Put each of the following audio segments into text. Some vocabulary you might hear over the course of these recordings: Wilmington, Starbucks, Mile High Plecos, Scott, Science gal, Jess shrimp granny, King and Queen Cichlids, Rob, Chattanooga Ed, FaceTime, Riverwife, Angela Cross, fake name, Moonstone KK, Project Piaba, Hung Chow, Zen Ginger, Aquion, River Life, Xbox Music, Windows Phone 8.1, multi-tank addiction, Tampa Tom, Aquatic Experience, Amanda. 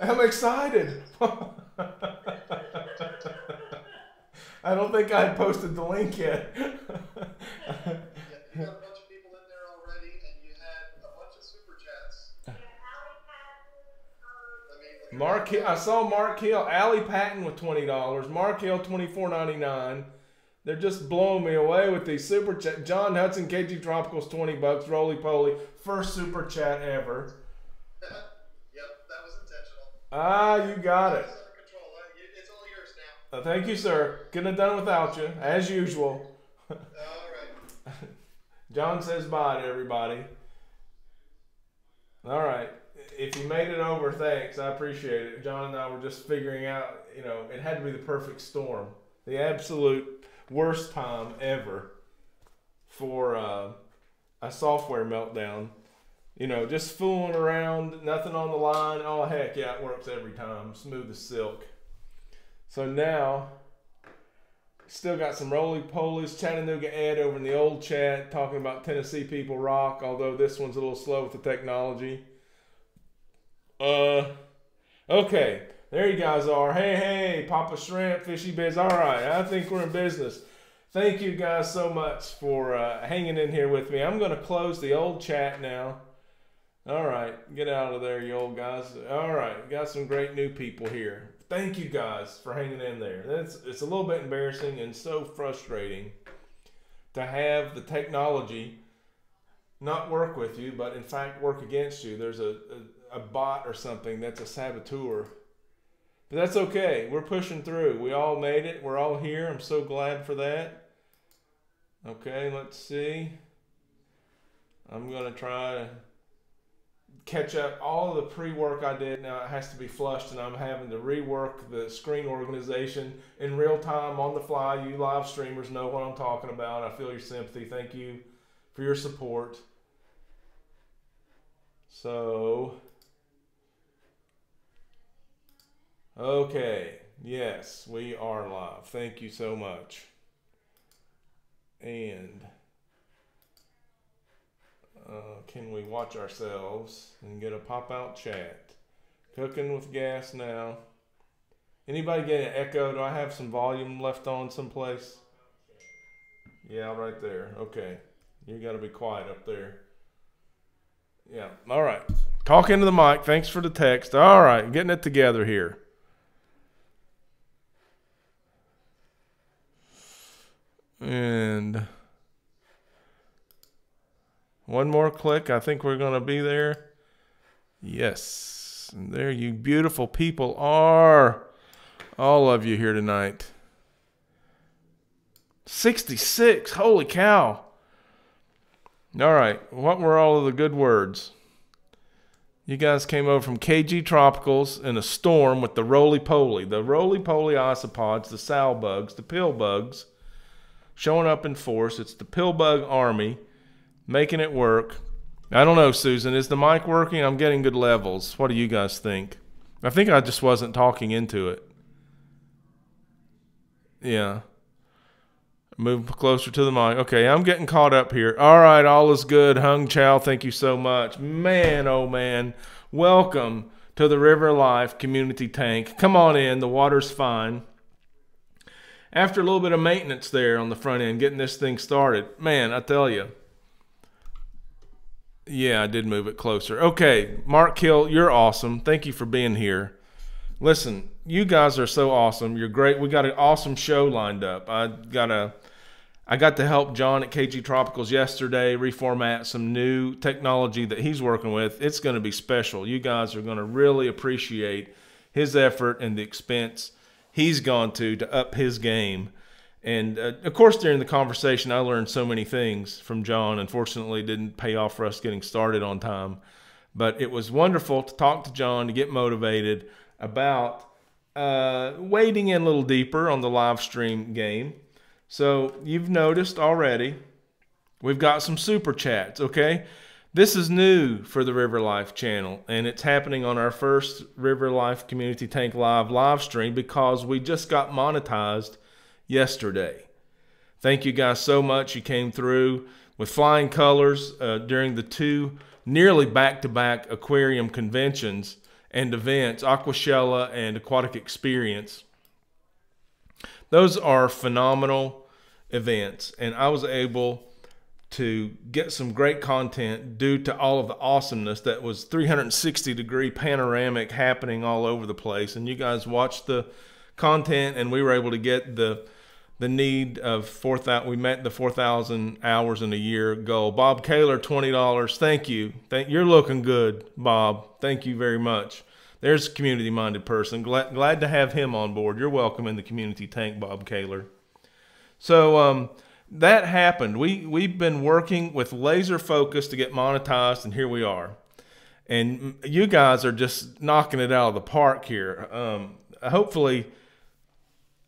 I'm excited. I don't think I posted the link yet. Yeah, you got a bunch of people in there already, and you had a bunch of super chats. Yeah, Allie Patton. Mark Hill, I saw Mark Hill. Allie Patton with $20. Mark Hill, $24.99. They're just blowing me away with these super chats. John Hudson, KG Tropicals, $20. Roly Poly, first super chat ever. Yep, that was intentional. Ah, you got it. It's all yours now. Thank you, sir. Couldn't have done without you, as usual. All right. John says bye to everybody. All right. If you made it over, thanks. I appreciate it. John and I were just figuring out, you know, it had to be the perfect storm. The absolute worst time ever for a software meltdown. You know, just fooling around, nothing on the line. Oh, heck, yeah, it works every time. Smooth as silk. So now, still got some roly-polies. Chattanooga Ed over in the old chat talking about Tennessee people rock, although this one's a little slow with the technology. Okay. There you guys are. Hey, hey, Papa Shrimp, Fishy Biz. All right, I think we're in business. Thank you guys so much for hanging in here with me. I'm going to close the old chat now. All right, get out of there, you old guys. All right, got some great new people here. Thank you guys for hanging in there. It's a little bit embarrassing and so frustrating to have the technology not work with you, but in fact work against you. There's a bot or something that's a saboteur. But that's okay. We're pushing through. We all made it. We're all here. I'm so glad for that. Okay, let's see. I'm going to try to catch up all the pre-work I did. Now it has to be flushed, and I'm having to rework the screen organization in real time on the fly. You live streamers know what I'm talking about. I feel your sympathy. Thank you for your support. So... okay, yes, we are live. Thank you so much. And can we watch ourselves and get a pop-out chat? Cooking with gas now. Anybody get an echo? Do I have some volume left on someplace? Yeah, right there. Okay. You got to be quiet up there. Yeah, all right. Talk into the mic. Thanks for the text. All right, getting it together here. And one more click. I think we're going to be there. Yes. And there you beautiful people are. All of you here tonight. 66. Holy cow. All right. What were all of the good words? You guys came over from KG Tropicals in a storm with the roly-poly. The roly-poly isopods, the sow bugs, the pill bugs. Showing up in force. It's the pill bug army making it work. I don't know, Susan. Is the mic working? I'm getting good levels. What do you guys think? I think I just wasn't talking into it. Yeah. Move closer to the mic. Okay, I'm getting caught up here. All right, all is good. Hung Chow, thank you so much. Man, oh man. Welcome to the River Life Community Tank. Come on in. The water's fine. After a little bit of maintenance there on the front end, getting this thing started, man, I tell you. Yeah, I did move it closer. Okay, Mark Hill, you're awesome. Thank you for being here. Listen, you guys are so awesome. You're great. We got an awesome show lined up. I got to help John at KG Tropicals yesterday reformat some new technology that he's working with. It's going to be special. You guys are going to really appreciate his effort and the expense he's gone to up his game. And of course, during the conversation, I learned so many things from John. Unfortunately, it didn't pay off for us getting started on time, but it was wonderful to talk to John, to get motivated about wading in a little deeper on the live stream game. So you've noticed already, we've got some super chats. Okay. This is new for the River Life channel, and it's happening on our first River Life Community Tank live stream because we just got monetized yesterday. Thank you guys so much. You came through. with flying colors during the two nearly back-to-back aquarium conventions and events, Aquashella and Aquatic Experience. Those are phenomenal events, and I was able to get some great content due to all of the awesomeness that was 360-degree panoramic happening all over the place. And you guys watched the content, and we were able to get the need of 4,000. We met the 4,000 hours in a year goal. Bob Kaler, $20. Thank you. You're looking good, Bob. Thank you very much. There's a community-minded person. Glad to have him on board. You're welcome in the community tank, Bob Kaler. So that happened. We've been working with laser focus to get monetized, and here we are. And you guys are just knocking it out of the park here. Hopefully,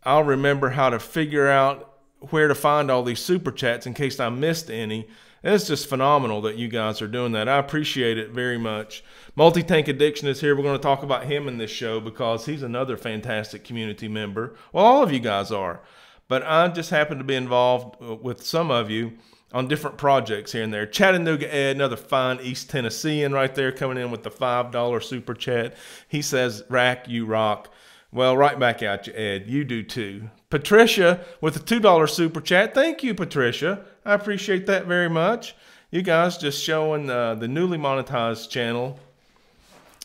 I'll remember how to figure out where to find all these super chats in case I missed any. And it's just phenomenal that you guys are doing that. I appreciate it very much. Multi-tank addiction is here. We're going to talk about him in this show because he's another fantastic community member. Well, all of you guys are. But I just happen to be involved with some of you on different projects here and there. Chattanooga Ed, another fine East Tennessean right there, coming in with the $5 super chat. He says, "Rack, you rock." Well, right back at you, Ed. You do too. Patricia with a $2 super chat. Thank you, Patricia. I appreciate that very much. You guys just showing the newly monetized channel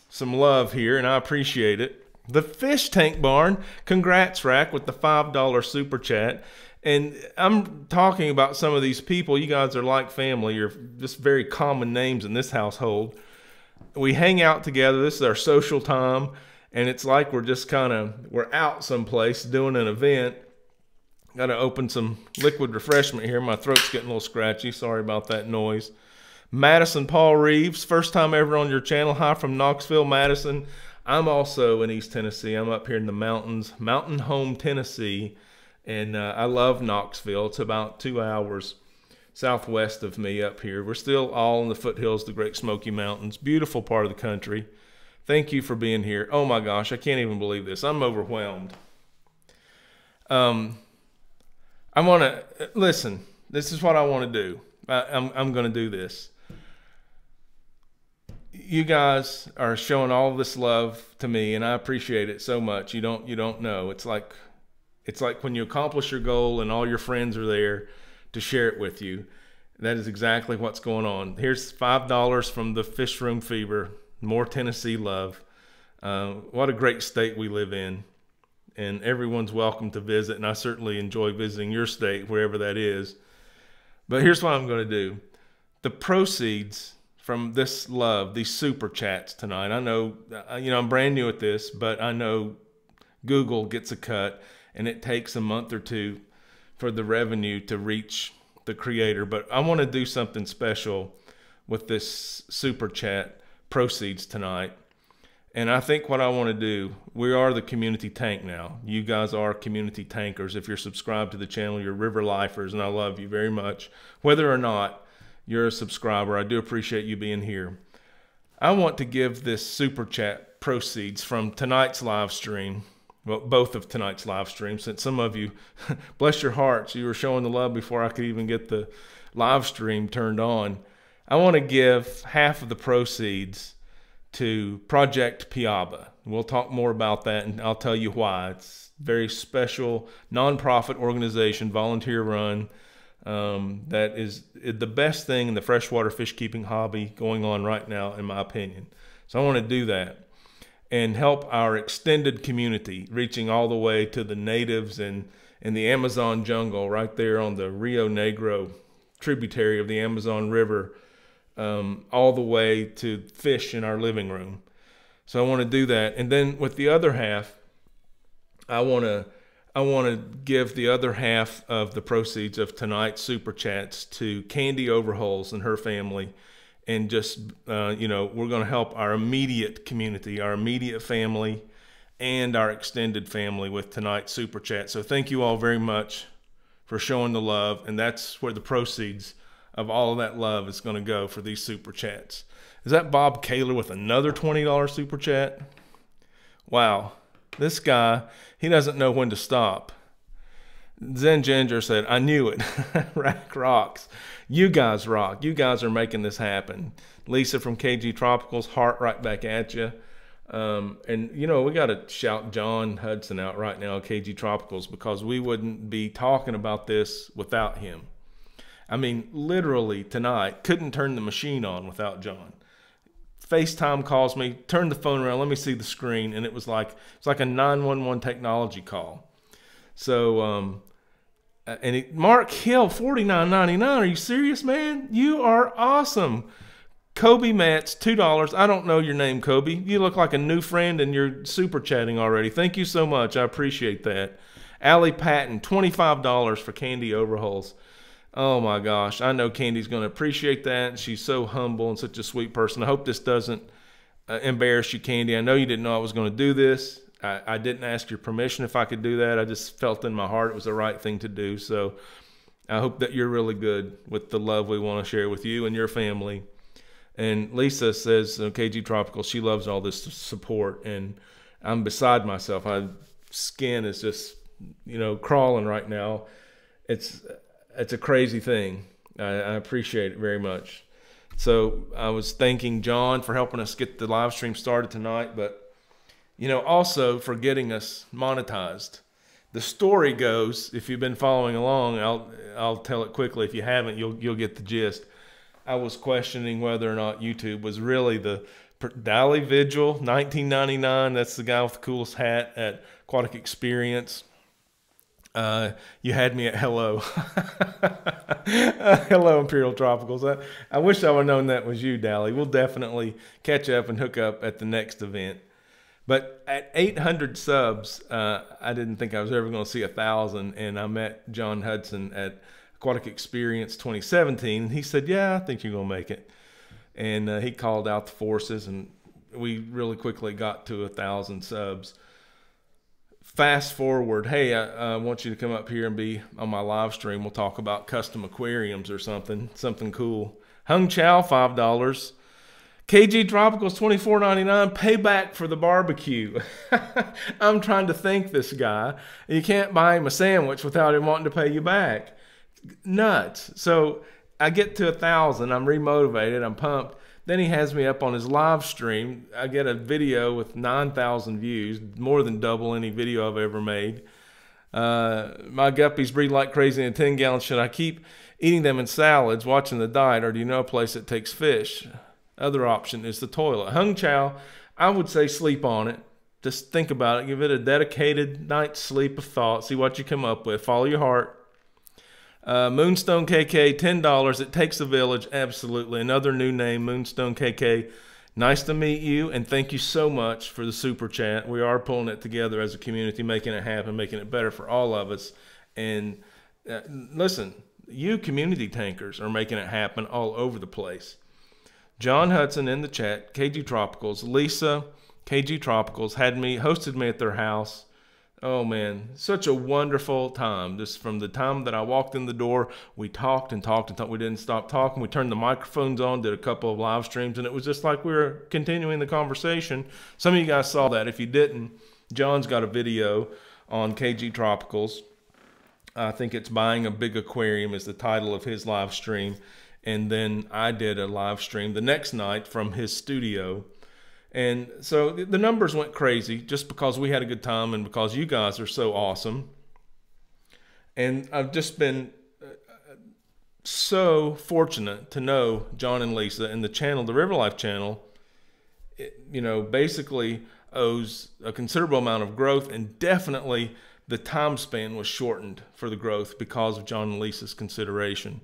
some love here, and I appreciate it. The Fish Tank Barn, congrats, Rack, with the $5 super chat. And I'm talking about some of these people. You guys are like family. You're just very common names in this household. We hang out together. This is our social time. And it's like we're just kind of, we're out someplace doing an event. Got to open some liquid refreshment here. My throat's getting a little scratchy. Sorry about that noise. Madison Paul Reeves, first time ever on your channel. Hi from Knoxville, Madison. I'm also in East Tennessee. I'm up here in the mountains, Mountain Home, Tennessee. And I love Knoxville. It's about 2 hours southwest of me up here. We're still all in the foothills, the Great Smoky Mountains. Beautiful part of the country. Thank you for being here. Oh my gosh, I can't even believe this. I'm overwhelmed. I want to, listen, this is what I want to do. I'm going to do this. You guys are showing all this love to me, and I appreciate it so much. You don't know. It's like when you accomplish your goal and all your friends are there to share it with you. That is exactly what's going on. Here's $5 from the Fish Room Fever. More Tennessee love. What a great state we live in, and everyone's welcome to visit. And I certainly enjoy visiting your state, wherever that is. But here's what I'm going to do. The proceeds from this love, these super chats tonight. I know, you know, I'm brand new at this, but I know Google gets a cut, and it takes a month or two for the revenue to reach the creator. But I want to do something special with this super chat proceeds tonight. And I think what I want to do, we are the community tank now. You guys are community tankers. If you're subscribed to the channel, you're river lifers, and I love you very much. Whether or not you're a subscriber, I do appreciate you being here. I want to give this super chat proceeds from tonight's live stream, well, both of tonight's live streams, since some of you, bless your hearts, you were showing the love before I could even get the live stream turned on. I want to give half of the proceeds to Project Piaba. We'll talk more about that, and I'll tell you why. It's a very special nonprofit organization, volunteer run. That is the best thing in the freshwater fish keeping hobby going on right now, in my opinion. So I want to do that and help our extended community, reaching all the way to the natives in the Amazon jungle, right there on the Rio Negro tributary of the Amazon River, all the way to fish in our living room. So I want to do that. And then with the other half, I want to give the other half of the proceeds of tonight's super chats to Candy Overholes and her family. And just, you know, we're going to help our immediate community, our immediate family, and our extended family with tonight's super chat. So thank you all very much for showing the love. And that's where the proceeds of all of that love is going to go for these super chats. Is that Bob Kaler with another $20 super chat? Wow. This guy, he doesn't know when to stop. Zen Ginger said, "I knew it." Rack rocks. You guys rock. You guys are making this happen. Lisa from KG Tropicals, heart right back at you. And, you know, we got to shout John Hudson out right now, KG Tropicals, because we wouldn't be talking about this without him. I mean, literally tonight, couldn't turn the machine on without John. FaceTime calls me, turned the phone around, let me see the screen, and it's like a 911 technology call. So, and Mark Hill, $49.99. Are you serious, man? You are awesome. Kobe Mats, $2. I don't know your name, Kobe. You look like a new friend, and you're super chatting already. Thank you so much. I appreciate that. Allie Patton, $25 for Candy Overholes. Oh my gosh, I know Candy's going to appreciate that. She's so humble and such a sweet person. I hope this doesn't embarrass you, Candy. I know you didn't know I was going to do this. I didn't ask your permission if I could do that. I just felt in my heart it was the right thing to do. So I hope that you're really good with the love we want to share with you and your family. And Lisa says, KG Tropical, she loves all this support. And I'm beside myself. My skin is just, you know, crawling right now. It's a crazy thing. I appreciate it very much. So I was thanking John for helping us get the live stream started tonight, but you know, also for getting us monetized. The story goes, if you've been following along, I'll tell it quickly. If you haven't, you'll get the gist. I was questioning whether or not YouTube was really the Dally Vigil, $19.99. That's the guy with the coolest hat at Aquatic Experience. You had me at hello. Hello, Imperial Tropicals. I wish I would have known that was you, Dally. We'll definitely catch up and hook up at the next event. But at 800 subs, I didn't think I was ever going to see 1,000. And I met John Hudson at Aquatic Experience 2017. And he said, yeah, I think you're going to make it. And he called out the forces, and we really quickly got to 1,000 subs. Fast forward, hey, I want you to come up here and be on my live stream. We'll talk about custom aquariums or something cool. Hung Chow, $5. KG Tropicals, $24.99. Payback for the barbecue. I'm trying to thank this guy. You can't buy him a sandwich without him wanting to pay you back. Nuts. So I get to 1,000. I'm remotivated. I'm pumped. Then he has me up on his live stream. I get a video with 9,000 views, more than double any video I've ever made. My guppies breed like crazy in a 10-gallon. Should I keep eating them in salads, watching the diet, or do you know a place that takes fish? Other option is the toilet. Hung Chow, I would say sleep on it. Just think about it. Give it a dedicated night's sleep of thought. See what you come up with. Follow your heart. Moonstone KK, $10. It takes a village. Absolutely. Another new name, Moonstone KK. Nice to meet you, and thank you so much for the super chat. We are pulling it together as a community, making it happen, making it better for all of us. And listen, you community tankers are making it happen all over the place. John Hudson in the chat, KG Tropicals. Lisa, KG Tropicals, hosted me at their house. Oh man, such a wonderful time. Just from the time that I walked in the door, we talked and talked and talked. We didn't stop talking. We turned the microphones on, did a couple of live streams, and it was just like we were continuing the conversation. Some of you guys saw that. If you didn't, John's got a video on KG Tropicals. I think it's Buying a Big Aquarium is the title of his live stream. And then I did a live stream the next night from his studio. And so the numbers went crazy just because we had a good time and because you guys are so awesome. And I've just been so fortunate to know John and Lisa, and the channel, the Riverwife channel, you know, basically owes a considerable amount of growth, and definitely the time span was shortened for the growth because of John and Lisa's consideration.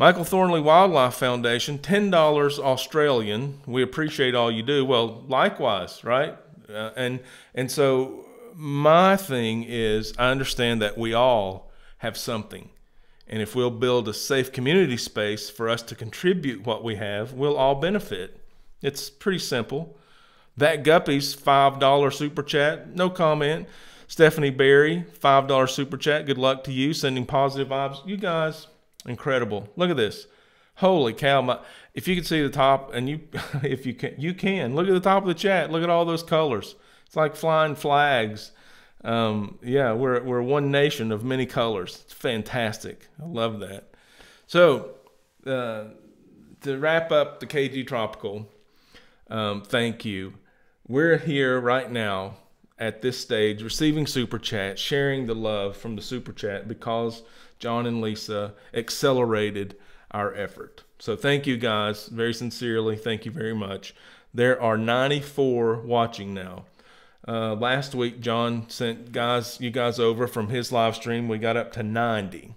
Michael Thornley Wildlife Foundation, $10 Australian. We appreciate all you do. Well, likewise, right? And so my thing is, I understand that we all have something. And if we'll build a safe community space for us to contribute what we have, we'll all benefit. It's pretty simple. That Guppy's $5 super chat, no comment. Stephanie Berry, $5 super chat. Good luck to you, sending positive vibes. You guys... incredible. Look at this. Holy cow. If you can see the top, and you can look at the top of the chat. Look at all those colors. It's like flying flags. Yeah, we're one nation of many colors. It's fantastic. I love that. So to wrap up the KG Tropical, thank you. We're here right now at this stage receiving Super Chat, sharing the love from the Super Chat because John and Lisa accelerated our effort. So thank you guys very sincerely. Thank you very much. There are 94 watching now. Last week, John sent you guys over from his live stream. We got up to 90.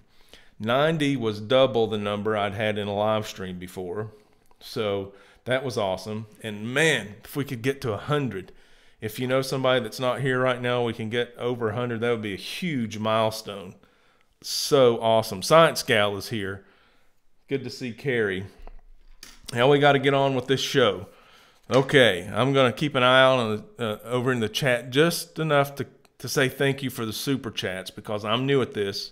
90 was double the number I'd had in a live stream before. So that was awesome. And man, if we could get to 100, if you know somebody that's not here right now, we can get over 100. That would be a huge milestone. So awesome. Science Gal is here. Good to see Carrie. Now we got to get on with this show. Okay, I'm going to keep an eye on over in the chat just enough to say thank you for the super chats because I'm new at this.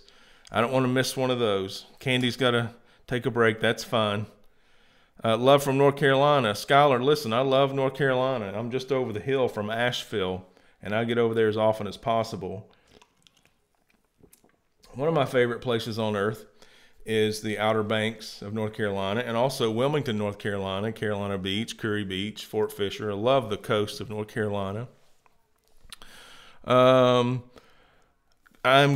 I don't want to miss one of those. Candy's got to take a break. That's fine. Love from North Carolina. Skylar, listen, I love North Carolina. I'm just over the hill from Asheville, and I get over there as often as possible. One of my favorite places on earth is the Outer Banks of North Carolina and also Wilmington, North Carolina, Carolina Beach, Curry Beach, Fort Fisher. I love the coast of North Carolina. I'm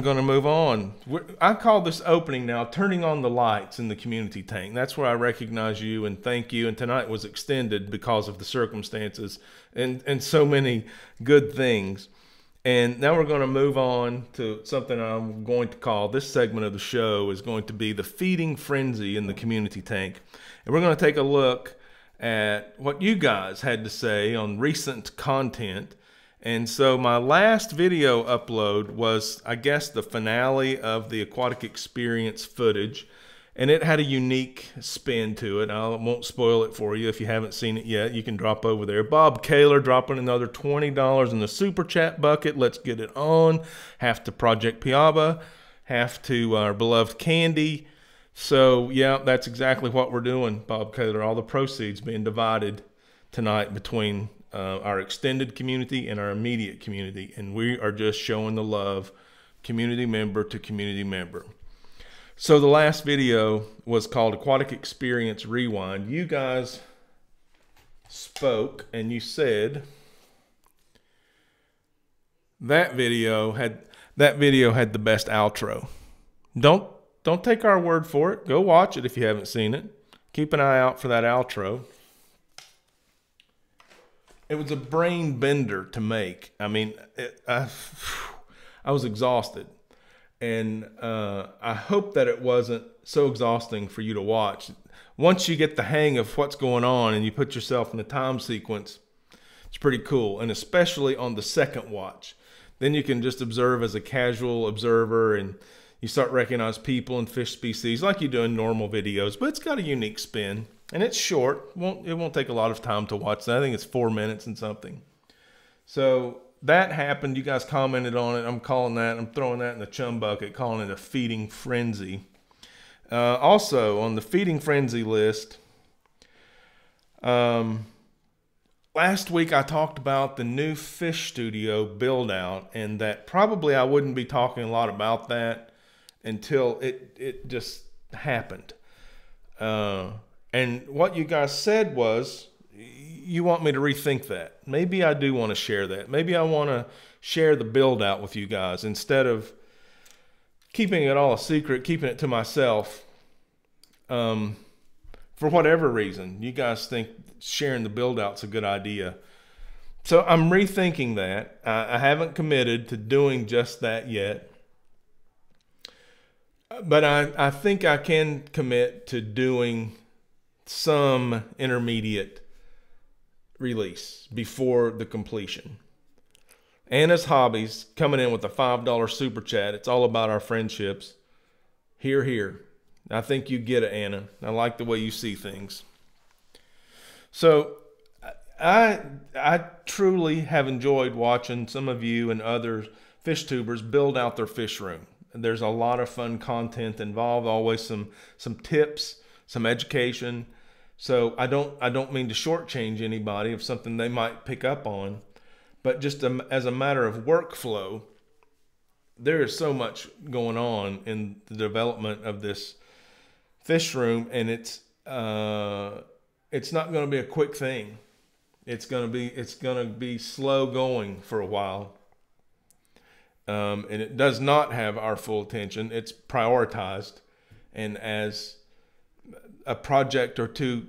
going to move on. I call this opening now turning on the lights in the community tank. That's where I recognize you and thank you. And tonight was extended because of the circumstances and so many good things. And now we're going to move on to something I'm going to call, this segment of the show is going to be the feeding frenzy in the community tank. And we're going to take a look at what you guys had to say on recent content. And so my last video upload was, I guess, the finale of the Aquatic Experience footage. And it had a unique spin to it. I won't spoil it for you if you haven't seen it yet. You can drop over there. Bob Kaler dropping another $20 in the Super Chat bucket. Let's get it on. Half to Project Piaba. Half to our beloved Candy. So, yeah, that's exactly what we're doing, Bob Kaler. All the proceeds being divided tonight between our extended community and our immediate community. And we are just showing the love community member to community member. So the last video was called Aquatic Experience Rewind. You guys spoke and you said that video had the best outro. Don't take our word for it. Go watch it if you haven't seen it. Keep an eye out for that outro. It was a brain bender to make. I mean, I was exhausted. And I hope that it wasn't so exhausting for you to watch. Once you get the hang of what's going on and you put yourself in the time sequence, it's pretty cool. And especially on the second watch, then you can just observe as a casual observer and you start recognizing people and fish species like you do in normal videos, but it's got a unique spin and it's short. It won't take a lot of time to watch that. I think it's 4 minutes and something. So that happened. You guys commented on it. I'm calling that. I'm throwing that in the chum bucket, calling it a feeding frenzy. Also, on the feeding frenzy list, last week I talked about the new fish studio build out and that probably I wouldn't be talking a lot about that until it just happened. And what you guys said was, you want me to rethink that. Maybe I do want to share that. Maybe I want to share the build out with you guys instead of keeping it all a secret, keeping it to myself. For whatever reason, you guys think sharing the build out's a good idea. So I'm rethinking that. I haven't committed to doing just that yet. But I think I can commit to doing some intermediate release before the completion. Anna's Hobbies coming in with a $5 super chat. It's all about our friendships. Hear, hear. I think you get it, Anna. I like the way you see things. So I truly have enjoyed watching some of you and other fish tubers build out their fish room. There's a lot of fun content involved. Always some tips, some education. So I don't mean to shortchange anybody of something they might pick up on, but just as a matter of workflow, there is so much going on in the development of this fish room, and it's not going to be a quick thing. It's going to be slow going for a while. And it does not have our full attention. It's prioritized. And as a project or two,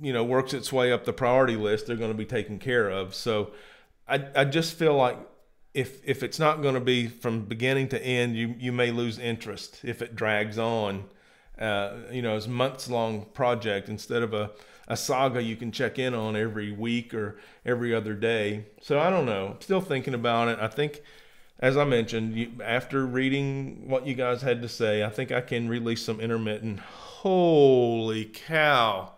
you know, works its way up the priority list, they're going to be taken care of. So I just feel like if it's not going to be from beginning to end, you may lose interest if it drags on. You know, it's a months-long project instead of a saga you can check in on every week or every other day. So I don't know. I'm still thinking about it. I think, as I mentioned, after reading what you guys had to say, I think I can release some intermittent. Holy cow.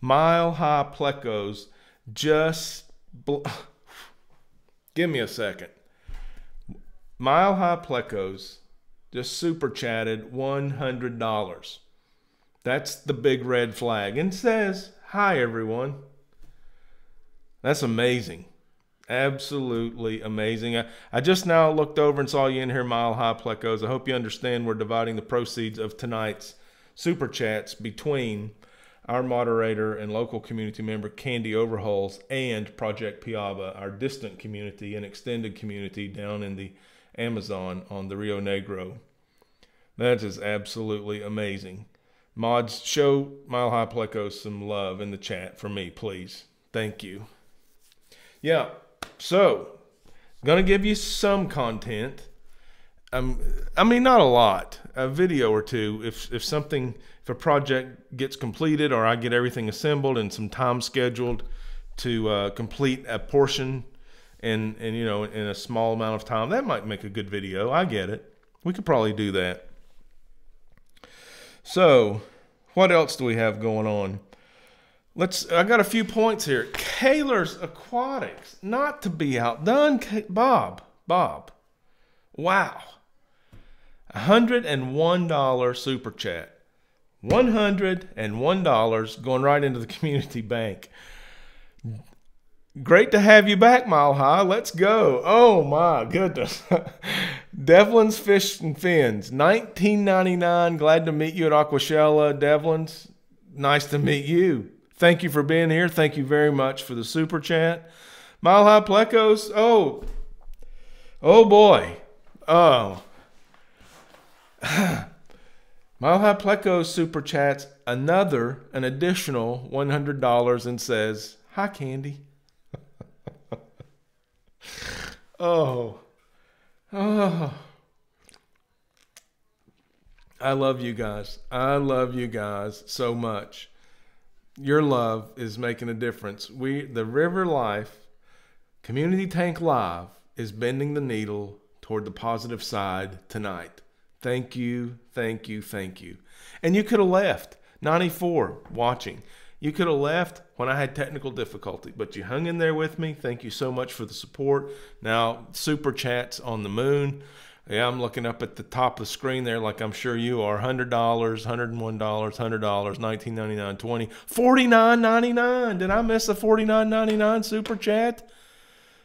Mile High Plecos. Just give me a second. Mile High Plecos just super chatted $100. That's the big red flag, and says, hi everyone. That's amazing. Absolutely amazing. I just now looked over and saw you in here, Mile High Plecos. I hope you understand we're dividing the proceeds of tonight's super chats between our moderator and local community member, Candy Overholes, and Project Piaba, our distant community and extended community down in the Amazon on the Rio Negro. That is absolutely amazing. Mods, show Mile High Plecos some love in the chat for me, please. Thank you. Yeah, so gonna give you some content. I mean, not a lot. A video or two. If a project gets completed, or I get everything assembled and some time scheduled to complete a portion. And you know, in a small amount of time, that might make a good video. I get it. We could probably do that. So, what else do we have going on? I got a few points here. Kaler's Aquatics, not to be outdone. Bob, wow, $101 super chat, $101 going right into the community bank. Great to have you back, Mile High. Let's go. Oh, my goodness. Devlin's Fish and Fins, $19.99. Glad to meet you at Aquashella, Devlin's. Nice to meet you. Thank you for being here. Thank you very much for the super chat. Mile High Plecos. Oh, boy. Oh. Mile High Plecos super chats an additional $100 and says, hi, Candy. Oh, I love you guys. I love you guys so much. Your love is making a difference. The Riverwife Community Tank Live is bending the needle toward the positive side tonight. Thank you, thank you, thank you. And you could have left, 94 watching. You could have left when I had technical difficulty, but you hung in there with me. Thank you so much for the support. Now, super chats on the moon. Yeah, I'm looking up at the top of the screen there, like I'm sure you are. $100, $101, $100, $19.99, $20, $49.99. Did I miss a $49.99 super chat?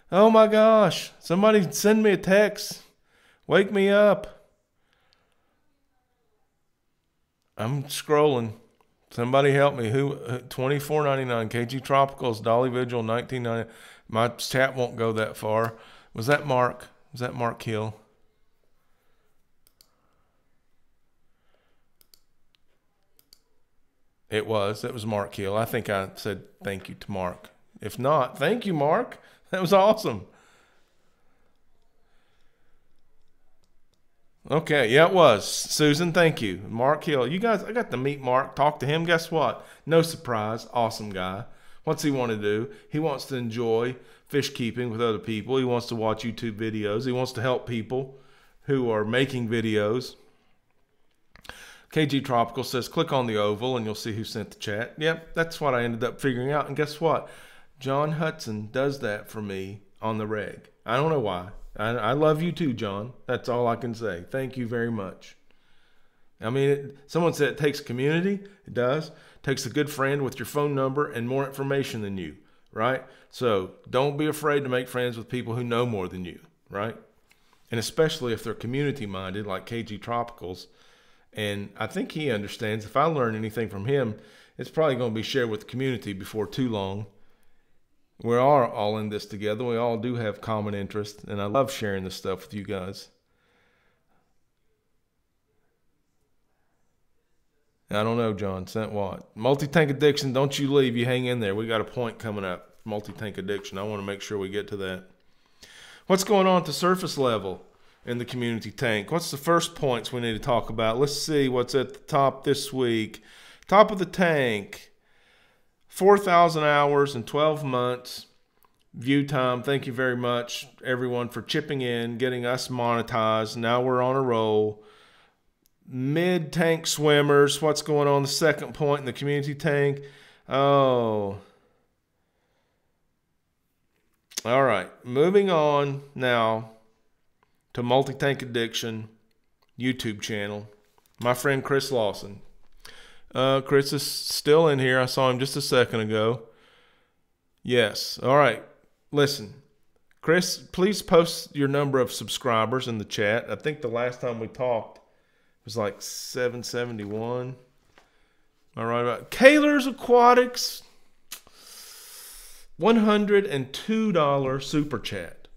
Oh my gosh. Somebody send me a text. Wake me up. I'm scrolling. Somebody help me. Who? $24.99. KG Tropicals. Dally Vigil. $19.99. My chat won't go that far. Was that Mark? Was that Mark Hill? It was. That was Mark Hill. I think I said thank you to Mark. If not, thank you, Mark. That was awesome. Okay, yeah, it was. Susan, thank you. Mark Hill. You guys, I got to meet Mark, talk to him. Guess what? No surprise. Awesome guy. What's he want to do? He wants to enjoy fish keeping with other people. He wants to watch YouTube videos. He wants to help people who are making videos. KG Tropical says, click on the oval and you'll see who sent the chat. Yep, that's what I ended up figuring out. And guess what? John Hudson does that for me on the reg. I don't know why. I love you too, John. That's all I can say. Thank you very much. I mean, someone said it takes community. It does. It takes a good friend with your phone number and more information than you, right? So don't be afraid to make friends with people who know more than you, right? And especially if they're community-minded like KG Tropicals And I think he understands. If I learn anything from him, it's probably going to be shared with the community before too long. We are all in this together. We all do have common interests, and I love sharing this stuff with you guys. I don't know, John. Sent what? Multi-tank addiction. Don't you leave. You hang in there. We got a point coming up. Multi-tank addiction. I want to make sure we get to that. What's going on at the surface level in the community tank? What's the first points we need to talk about? Let's see what's at the top this week. Top of the tank. 4,000 hours and 12 months view time. Thank you very much, everyone, for chipping in, getting us monetized. Now we're on a roll. Mid-tank swimmers. What's going on? The second point in the community tank. Oh. All right. Moving on now to Multi-Tank Addiction YouTube channel. My friend Chris Lawson. Chris is still in here. I saw him just a second ago. Yes. All right. Listen, Chris, please post your number of subscribers in the chat. I think the last time we talked was like 771. All right. Kaler's Aquatics, $102 super chat.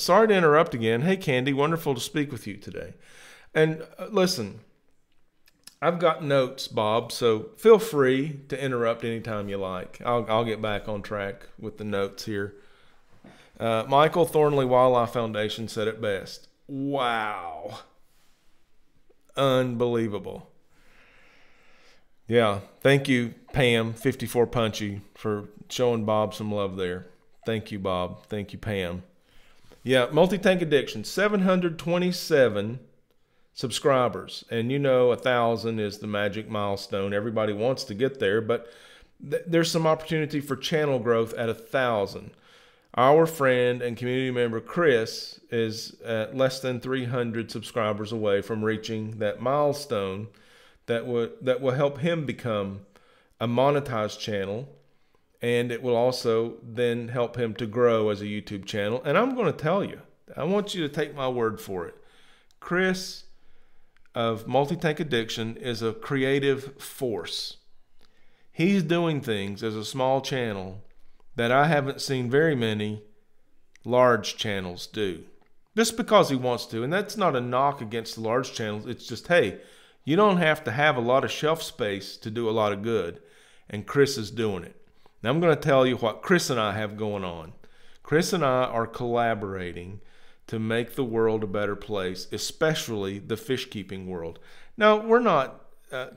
Sorry to interrupt again. Hey, Candy, wonderful to speak with you today. And listen, I've got notes, Bob, so feel free to interrupt anytime you like. I'll get back on track with the notes here. Michael Thornley Wildlife Foundation said it best. Wow. Unbelievable. Yeah, thank you, Pam, 54 Punchy, for showing Bob some love there. Thank you, Bob. Thank you, Pam. Yeah, Multi-Tank Addiction, 727 subscribers, and you know 1,000 is the magic milestone. Everybody wants to get there, but there's some opportunity for channel growth at 1,000. Our friend and community member Chris is at less than 300 subscribers away from reaching that milestone that will help him become a monetized channel, and it will also then help him to grow as a YouTube channel. And I'm going to tell you, I want you to take my word for it, Chris of Multi-Tank Addiction is a creative force. He's doing things as a small channel that I haven't seen very many large channels do, just because he wants to. And that's not a knock against the large channels. It's just, hey, you don't have to have a lot of shelf space to do a lot of good. And Chris is doing it. Now I'm going to tell you what Chris and I have going on. Chris and I are collaborating to make the world a better place, especially the fish keeping world. Now, we're not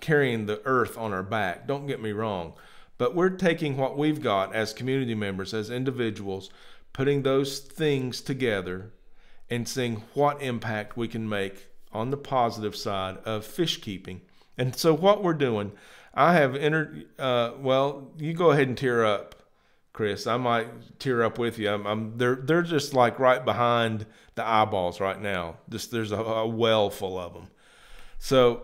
carrying the earth on our back, don't get me wrong, but we're taking what we've got as community members, as individuals, putting those things together and seeing what impact we can make on the positive side of fish keeping. And so what we're doing, I have entered, well, you go ahead and tear up, Chris. I might tear up with you. They're just like right behind the eyeballs right now. Just there's a well full of them. So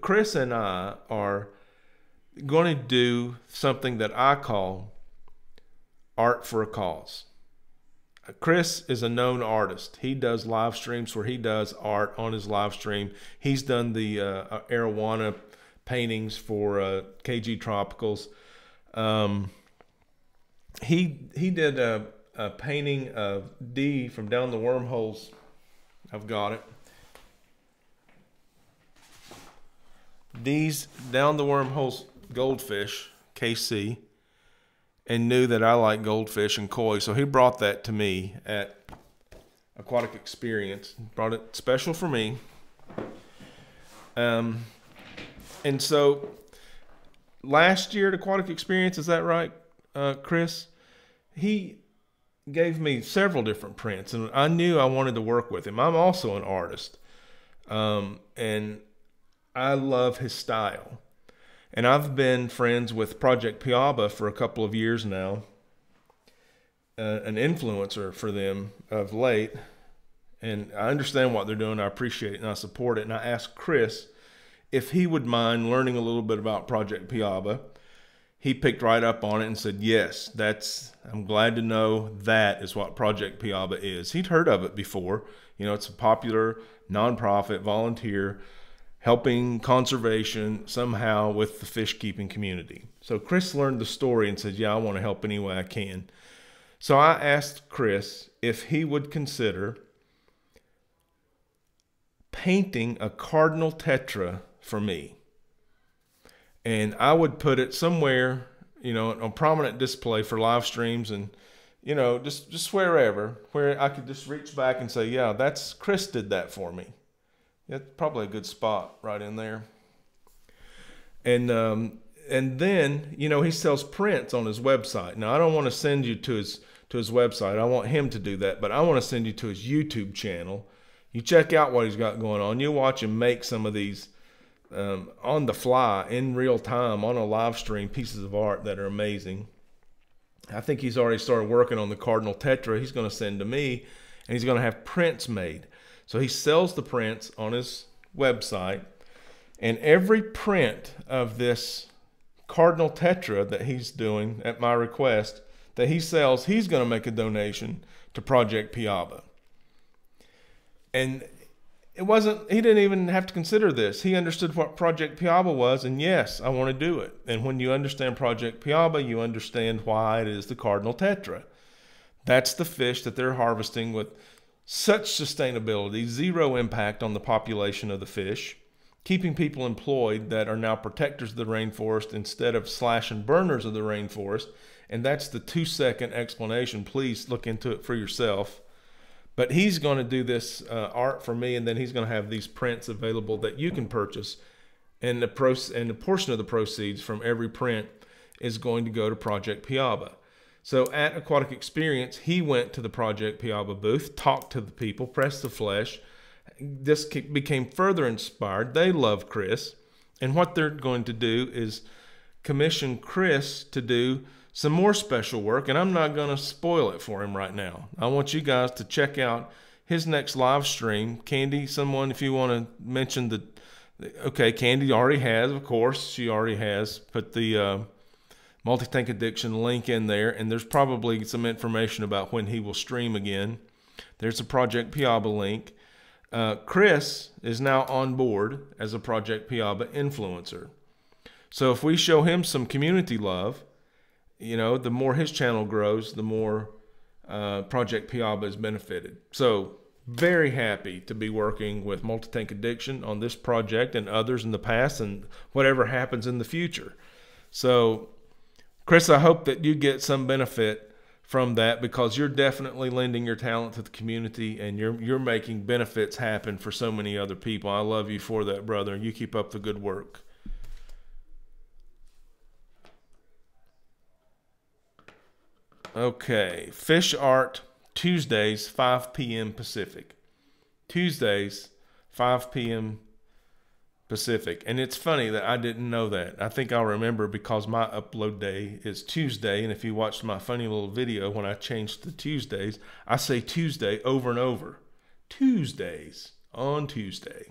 Chris and I are going to do something that I call art for a cause. Chris is a known artist. He does live streams where he does art on his live stream. He's done the arowana paintings for KG Tropicals. He did a painting of D from Down the Wormholes. I've got it. D's Down the Wormholes goldfish, KC, and knew that I like goldfish and koi, so he brought that to me at Aquatic Experience. Brought it special for me. And so last year at Aquatic Experience, is that right? Chris, he gave me several different prints, and I knew I wanted to work with him. I'm also an artist, and I love his style. And I've been friends with Project Piaba for a couple of years now, an influencer for them of late, and I understand what they're doing. I appreciate it, and I support it. And I asked Chris if he would mind learning a little bit about Project Piaba. He picked right up on it and said, yes, I'm glad to know that is what Project Piaba is. He'd heard of it before. You know, it's a popular nonprofit volunteer helping conservation somehow with the fish keeping community. So Chris learned the story and said, yeah, I want to help any way I can. So I asked Chris if he would consider painting a cardinal tetra for me. And I would put it somewhere, you know, on prominent display for live streams and, you know, just wherever, where I could just reach back and say, yeah, that's Chris did that for me. That's probably a good spot right in there. And then, you know, he sells prints on his website. Now, I don't want to send you to his website. I want him to do that, but I want to send you to his YouTube channel. You check out what he's got going on. You watch him make some of these on the fly, in real time, on a live stream, pieces of art that are amazing. I think he's already started working on the cardinal tetra he's going to send to me, and he's going to have prints made. So he sells the prints on his website, and every print of this cardinal tetra that he's doing at my request that he sells, he's going to make a donation to Project Piaba. And it wasn't, he didn't even have to consider this. He understood what Project Piaba was, and yes, I want to do it. And when you understand Project Piaba, you understand why it is the cardinal tetra. That's the fish that they're harvesting with such sustainability, zero impact on the population of the fish, keeping people employed that are now protectors of the rainforest instead of slash and burners of the rainforest. And that's the 2-second explanation. Please look into it for yourself. But he's going to do this art for me, and then he's going to have these prints available that you can purchase. And the portion of the proceeds from every print is going to go to Project Piaba. So at Aquatic Experience, he went to the Project Piaba booth, talked to the people, pressed the flesh. This became further inspired. They love Chris. And what they're going to do is commission Chris to do some more special work, and I'm not going to spoil it for him right now. I want you guys to check out his next live stream. Candy, someone, if you want to mention the... Okay, Candy already has, of course. She already has put the multi-tank addiction link in there, and there's probably some information about when he will stream again. There's a Project Piaba link. Chris is now on board as a Project Piaba influencer. So if we show him some community love, you know, the more his channel grows, the more Project Piaba is benefited. So very happy to be working with Multi-Tank Addiction on this project and others in the past and whatever happens in the future. So Chris, I hope that you get some benefit from that, because you're definitely lending your talent to the community, and you're making benefits happen for so many other people. I love you for that, brother. You keep up the good work. Okay, Fish Art Tuesdays, 5 p.m. Pacific. Tuesdays, 5 p.m. Pacific. And it's funny that I didn't know that. I think I'll remember because my upload day is Tuesday. And if you watched my funny little video when I changed to Tuesdays, I say Tuesday over and over. Tuesdays on Tuesday.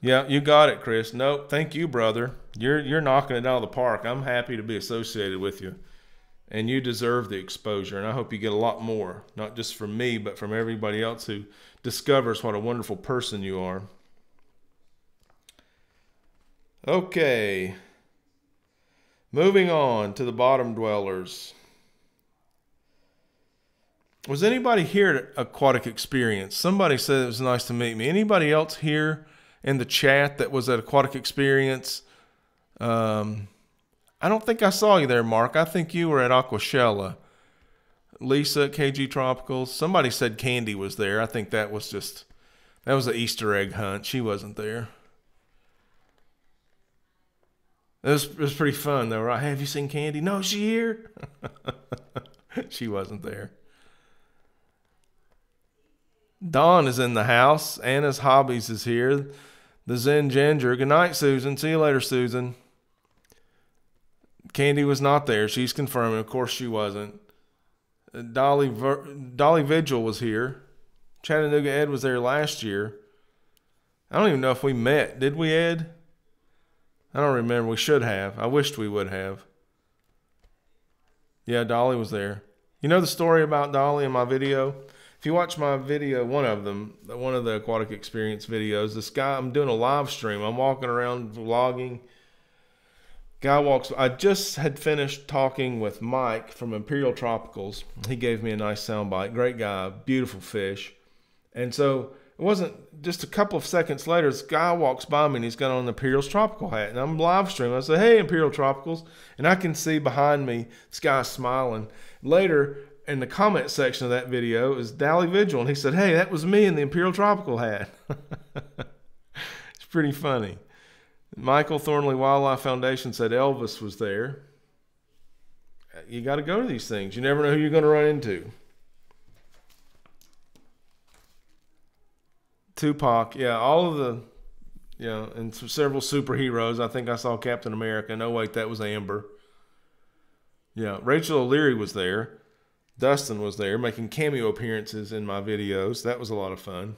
Yeah, you got it, Chris. Nope. Thank you, brother. You're knocking it out of the park. I'm happy to be associated with you, and you deserve the exposure. And I hope you get a lot more, not just from me, but from everybody else who discovers what a wonderful person you are. Okay. Moving on to the bottom dwellers. Was anybody here at Aquatic Experience? Somebody said it was nice to meet me. Anybody else here in the chat that was at Aquatic Experience? I don't think I saw you there, Mark. I think you were at Aquashella. Lisa, KG Tropicals. Somebody said Candy was there. I think that was just, that was an Easter egg hunt. She wasn't there. It was pretty fun though, right? Have you seen Candy? No, is she here? She wasn't there. Dawn is in the house. Anna's Hobbies is here. The Zen Ginger. Good night, Susan. See you later, Susan. Candy was not there. She's confirming. Of course she wasn't. Dally Vigil was here. Chattanooga Ed was there last year. I don't even know if we met. Did we, Ed? I don't remember. We should have. I wished we would have. Yeah, Dolly was there. You know the story about Dolly in my video? If you watch my video, one of the Aquatic Experience videos, this guy, I'm doing a live stream. I'm walking around vlogging. Guy walks. I just had finished talking with Mike from Imperial Tropicals. He gave me a nice soundbite. Great guy, beautiful fish. And so it wasn't just a couple of seconds later, this guy walks by me and he's got on the Imperial's tropical hat. And I'm live streaming. I say, hey, Imperial Tropicals. And I can see behind me this guy smiling. Later, in the comment section of that video is Dally Vigil, and he said, hey, that was me in the Imperial Tropical hat. It's pretty funny. Michael Thornley Wildlife Foundation said Elvis was there. You got to go to these things. You never know who you're going to run into. Tupac, yeah, all of the, you know, and several superheroes. I think I saw Captain America. No, wait, that was Amber. Yeah, Rachel O'Leary was there. Dustin was there making cameo appearances in my videos. That was a lot of fun.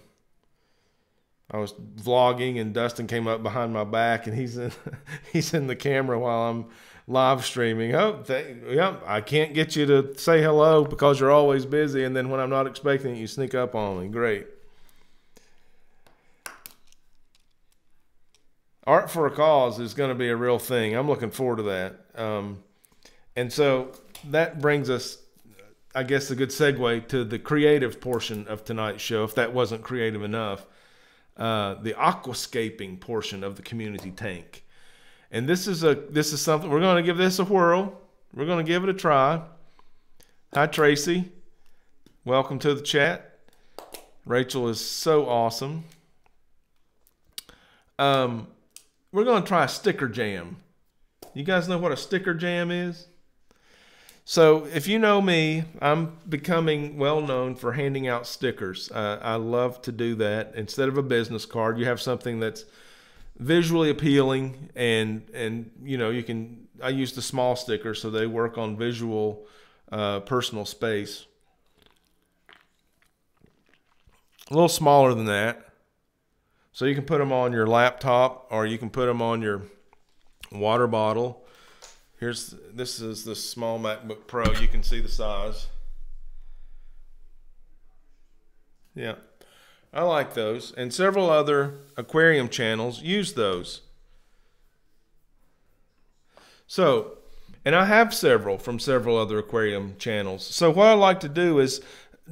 I was vlogging and Dustin came up behind my back and he's in the camera while I'm live streaming. Oh, yeah, I can't get you to say hello because you're always busy, and then when I'm not expecting it, you sneak up on me. Great. Art for a Cause is going to be a real thing. I'm looking forward to that. And so that brings us, I guess, a good segue to the creative portion of tonight's show, if that wasn't creative enough, the aquascaping portion of the community tank. And this is something, we're going to give this a whirl. We're going to give it a try. Hi, Tracy. Welcome to the chat. Rachel is so awesome. We're going to try a sticker jam. You guys know what a sticker jam is? So if you know me, I'm becoming well known for handing out stickers. I love to do that. Instead of a business card, you have something that's visually appealing, and you know, you can, I use the small stickers, so they work on visual personal space. A little smaller than that. So you can put them on your laptop, or you can put them on your water bottle. Here's, this is the small MacBook Pro. You can see the size. Yeah, I like those. And several other aquarium channels use those. So, and I have several from several other aquarium channels. So what I like to do is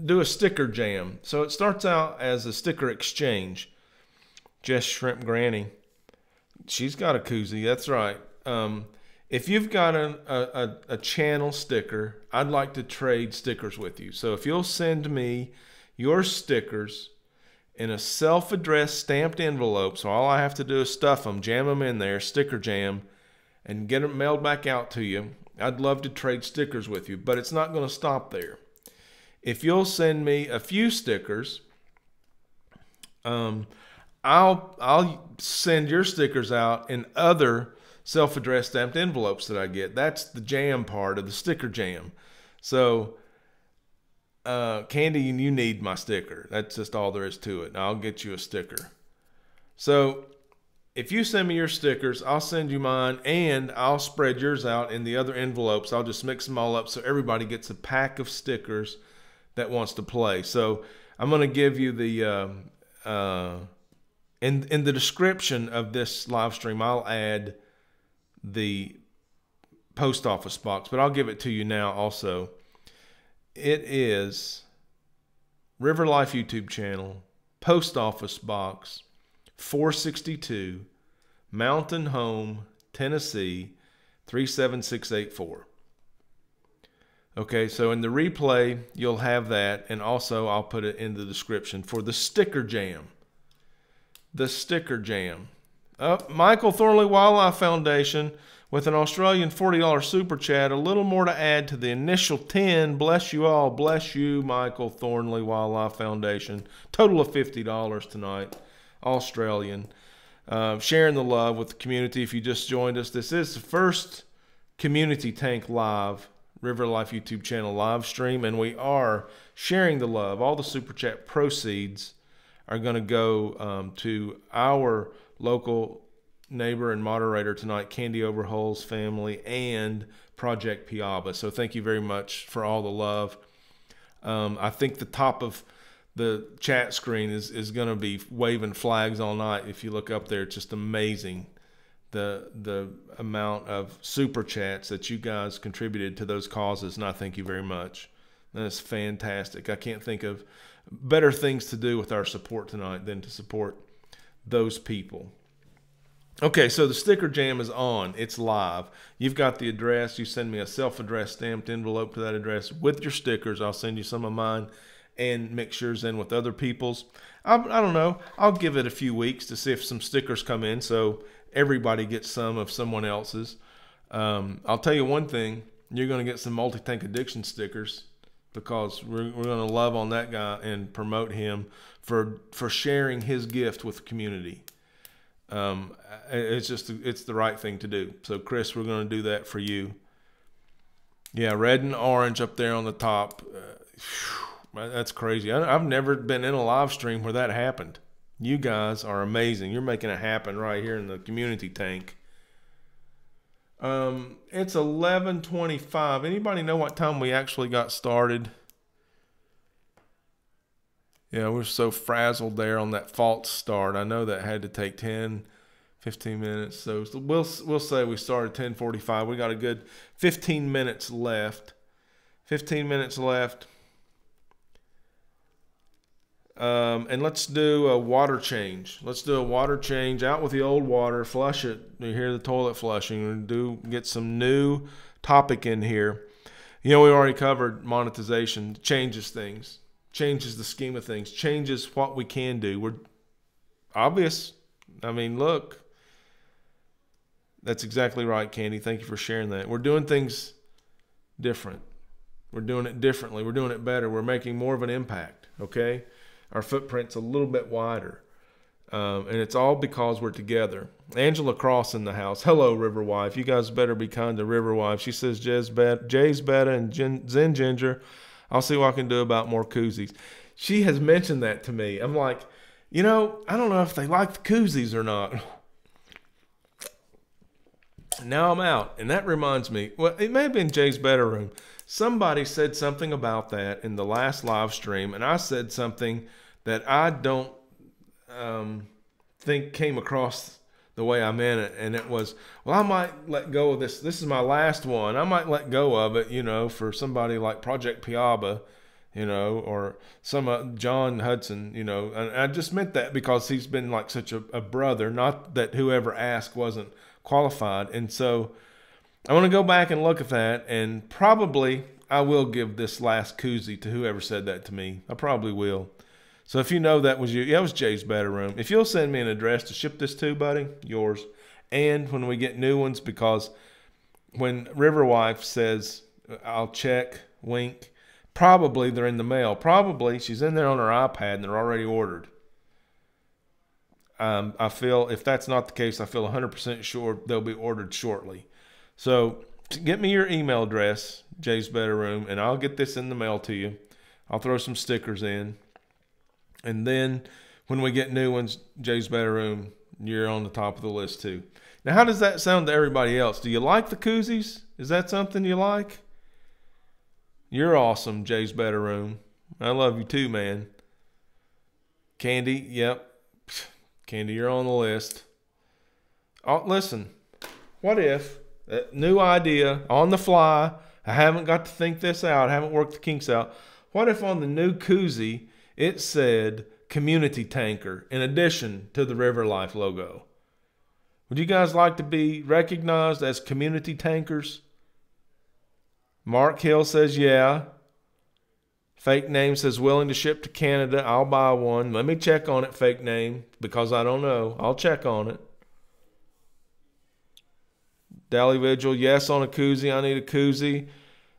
do a sticker jam. So it starts out as a sticker exchange. Jess Shrimp Granny. She's got a koozie, that's right. If you've got a channel sticker, I'd like to trade stickers with you. So if you'll send me your stickers in a self-addressed stamped envelope, so all I have to do is stuff them, jam them in there, sticker jam, and get them mailed back out to you, I'd love to trade stickers with you, but it's not going to stop there. If you'll send me a few stickers, I'll send your stickers out in other self-addressed stamped envelopes that I get. That's the jam part of the sticker jam. So Candy, you need my sticker. That's just all there is to it, and I'll get you a sticker. So if you send me your stickers, I'll send you mine, and I'll spread yours out in the other envelopes. I'll just mix them all up so everybody gets a pack of stickers that wants to play. So I'm going to give you the in the description of this live stream, I'll add the post office box, but I'll give it to you now also. It is Riverwife YouTube channel, post office box 462, Mountain Home, Tennessee 37684. Okay, so in the replay you'll have that, and also I'll put it in the description for the sticker jam. The sticker jam. Michael Thornley Wildlife Foundation with an Australian $40 super chat. A little more to add to the initial 10. Bless you all. Bless you, Michael Thornley Wildlife Foundation. Total of $50 tonight. Australian. Sharing the love with the community. If you just joined us, this is the first Community Tank Live, Riverwife YouTube channel live stream, and we are sharing the love. All the super chat proceeds are going to go to our local neighbor and moderator tonight, Candy Overholes family and Project Piaba. So thank you very much for all the love. I think the top of the chat screen is going to be waving flags all night. If you look up there, it's just amazing the amount of super chats that you guys contributed to those causes, and I thank you very much. That's fantastic. I can't think of better things to do with our support tonight than to support those people. Okay, so the sticker jam is on. It's live. You've got the address. You send me a self-addressed stamped envelope to that address with your stickers. I'll send you some of mine and mix yours in with other people's. I don't know. I'll give it a few weeks to see if some stickers come in so everybody gets some of someone else's. I'll tell you one thing. You're going to get some multi-tank addiction stickers, because we're going to love on that guy and promote him for sharing his gift with the community. It's just, it's the right thing to do. So Chris, we're going to do that for you. Yeah. Red and orange up there on the top. That's crazy. I've never been in a live stream where that happened. You guys are amazing. You're making it happen right here in the community tank. It's 11:25. Anybody know what time we actually got started? Yeah, we're so frazzled there on that false start. I know that had to take 10, 15 minutes. So we'll say we started 10:45. We got a good 15 minutes left. 15 minutes left. And let's do a water change. Let's do a water change. Out with the old water. Flush it. You hear the toilet flushing. Do get some new topic in here. You know, we already covered monetization. Changes things. Changes the scheme of things. Changes what we can do. We're obvious. I mean, look. That's exactly right, Candy. Thank you for sharing that. We're doing things different. We're doing it differently. We're doing it better. We're making more of an impact. Okay. Our footprint's a little bit wider. And it's all because we're together. Angela Cross in the house. Hello, Riverwife. You guys better be kind to Riverwife. She says, Jay's better and Zen Ginger. I'll see what I can do about more koozies. She has mentioned that to me. I'm like, you know, I don't know if they like the koozies or not. Now I'm out. And that reminds me. Well, it may have been Jay's better room. Somebody said something about that in the last live stream. And I said something that I don't think came across the way I meant it, and it was, well, I might let go of this. This is my last one. I might let go of it, you know, for somebody like Project Piaba, you know, or some John Hudson, you know. And I just meant that because he's been like such a brother. Not that whoever asked wasn't qualified, and so I want to go back and look at that, and probably I will give this last koozie to whoever said that to me. I probably will. So if you know that was you, yeah, it was Jay's better room. If you'll send me an address to ship this to, buddy, yours. And when we get new ones, because when Riverwife says, I'll check, wink, probably they're in the mail. Probably she's in there on her iPad and they're already ordered. I feel, if that's not the case, I feel 100% sure they'll be ordered shortly. So get me your email address, Jay's better room, and I'll get this in the mail to you. I'll throw some stickers in. And then when we get new ones, Jay's better room, you're on the top of the list too. Now, how does that sound to everybody else? Do you like the koozies? Is that something you like? You're awesome, Jay's better room. I love you too, man. Candy, yep. Candy, you're on the list. Oh, listen, what if a new idea on the fly? I haven't got to think this out. I haven't worked the kinks out. What if on the new koozie, it said community tanker in addition to the Riverwife logo? Would you guys like to be recognized as community tankers? Mark Hill says, yeah. Fake name says, willing to ship to Canada. I'll buy one. Let me check on it, fake name, because I don't know. I'll check on it. Dally Vigil, yes on a koozie. I need a koozie.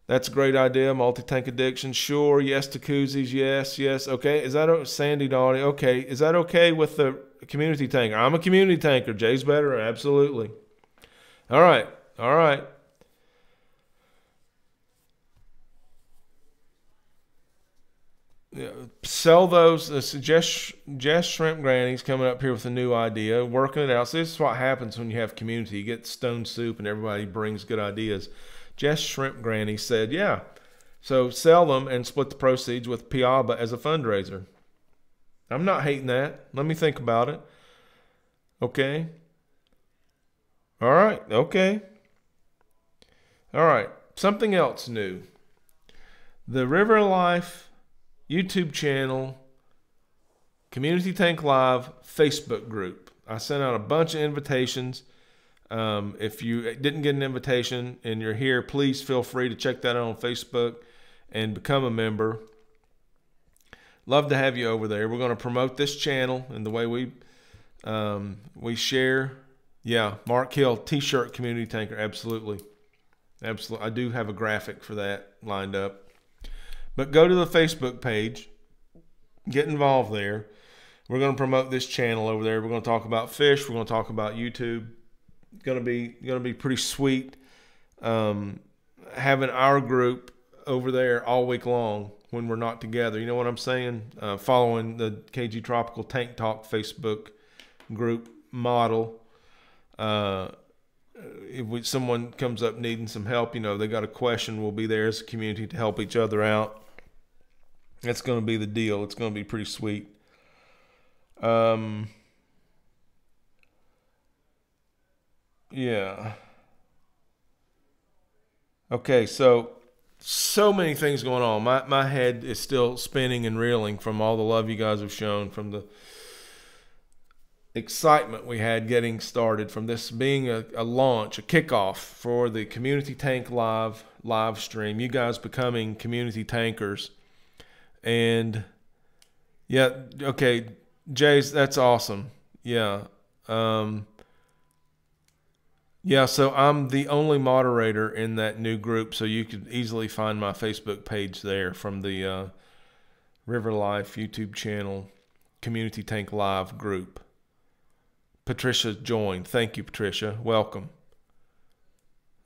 That's a great idea. Multi-tank addiction. Sure. Yes to koozies. Yes. Yes. Okay. Is that a Sandy Dolly? Okay. Is that okay with the community tanker? I'm a community tanker. Jay's better. Absolutely. All right. All right. Yeah. Sell those. Jess Shrimp Granny's coming up here with a new idea. Working it out. So this is what happens when you have community. You get stone soup and everybody brings good ideas. Jess Shrimp Granny said, yeah. So sell them and split the proceeds with Piaba as a fundraiser. I'm not hating that. Let me think about it. Okay. All right. Okay. All right. Something else new. The Riverwife YouTube channel, Community Tank Live Facebook group. I sent out a bunch of invitations. If you didn't get an invitation and you're here, please feel free to check that out on Facebook and become a member. Love to have you over there. We're going to promote this channel and the way we share. Yeah, Mark Hill, T-shirt community tanker. Absolutely. Absolutely. I do have a graphic for that lined up. But go to the Facebook page. Get involved there. We're going to promote this channel over there. We're going to talk about fish. We're going to talk about YouTube. Going to be pretty sweet having our group over there all week long when we're not together. You know what I'm saying? Following the KG Tropical Tank Talk Facebook group model. If someone comes up needing some help, you know, they got a question, we'll be there as a community to help each other out. That's going to be the deal. It's going to be pretty sweet. Yeah. Okay, so many things going on. My head is still spinning and reeling from all the love you guys have shown, from the excitement we had getting started, from this being a launch, a kickoff for the Community Tank live stream, you guys becoming community tankers. And yeah, okay, Jay's, that's awesome. Yeah. Yeah, so I'm the only moderator in that new group, so you could easily find my Facebook page there from the Riverwife YouTube channel, Community Tank Live group. Patricia joined. Thank you, Patricia. Welcome.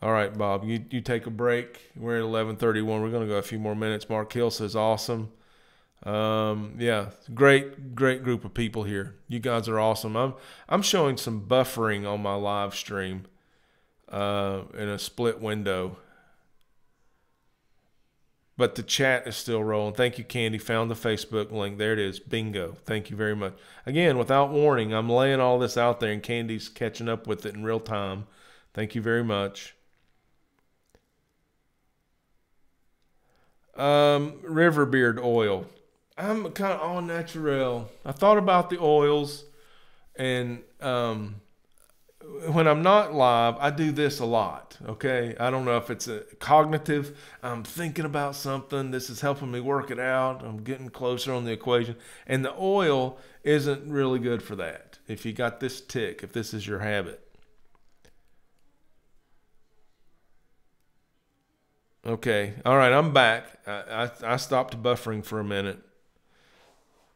All right, Bob, you take a break. We're at 11:31. We're going to go a few more minutes. Mark Hill says awesome. Yeah, great group of people here. You guys are awesome. I'm showing some buffering on my live stream. In a split window, but the chat is still rolling. Thank you, Candy. Found the Facebook link. There it is. Bingo. Thank you very much. Again, without warning, I'm laying all this out there and Candy's catching up with it in real time. Thank you very much. Riverbeard oil. I'm kind of all natural. I thought about the oils, and when I'm not live, I do this a lot, okay? I don't know if it's a cognitive, I'm thinking about something, this is helping me work it out, I'm getting closer on the equation, and the oil isn't really good for that. If you got this tick, if this is your habit. Okay, all right, I'm back. I stopped buffering for a minute.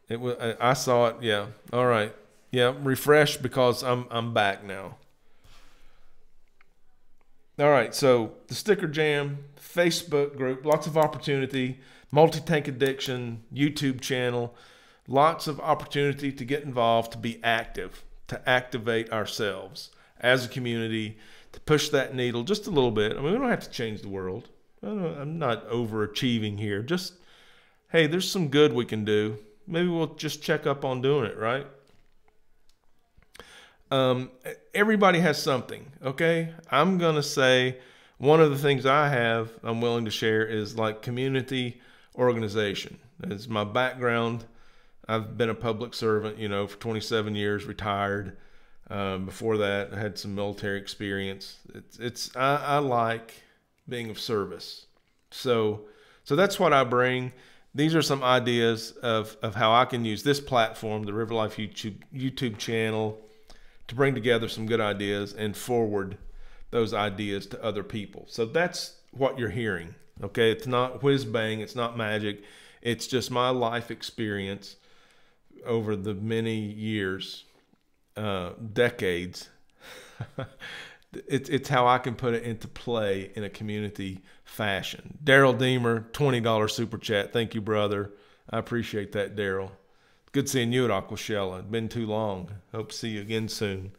It was, I saw it, yeah, all right. Yeah, refresh because I'm back now. All right, so the Sticker Jam, Facebook group, lots of opportunity, multi-tank addiction, YouTube channel, lots of opportunity to get involved, to be active, to activate ourselves as a community, to push that needle just a little bit. I mean, we don't have to change the world. I'm not overachieving here. Just, hey, there's some good we can do. Maybe we'll just check up on doing it, right? Everybody has something, okay? I'm going to say one of the things I'm willing to share is like community organization. It's my background. I've been a public servant, you know, for 27 years, retired. Before that, I had some military experience. I like being of service. So that's what I bring. These are some ideas of how I can use this platform, the Riverwife YouTube channel, to bring together some good ideas and forward those ideas to other people. So that's what you're hearing. Okay. It's not whiz bang. It's not magic. It's just my life experience over the many years, decades. it's how I can put it into play in a community fashion. Daryl Deemer, $20 super chat. Thank you, brother. I appreciate that, Daryl. Good seeing you at Aquashella. It's been too long. Hope to see you again soon.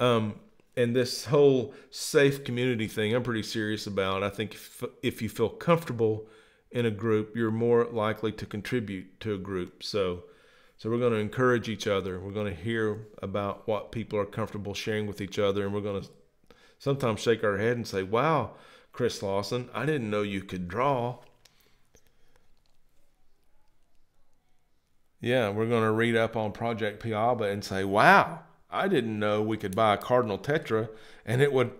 And this whole safe community thing, I'm pretty serious about. I think if you feel comfortable in a group, you're more likely to contribute to a group. So So we're going to encourage each other. We're going to hear about what people are comfortable sharing with each other. And we're going to sometimes shake our head and say, wow, Chris Lawson, I didn't know you could draw. Yeah, we're going to read up on Project Piaba and say, wow, I didn't know we could buy a cardinal tetra and it would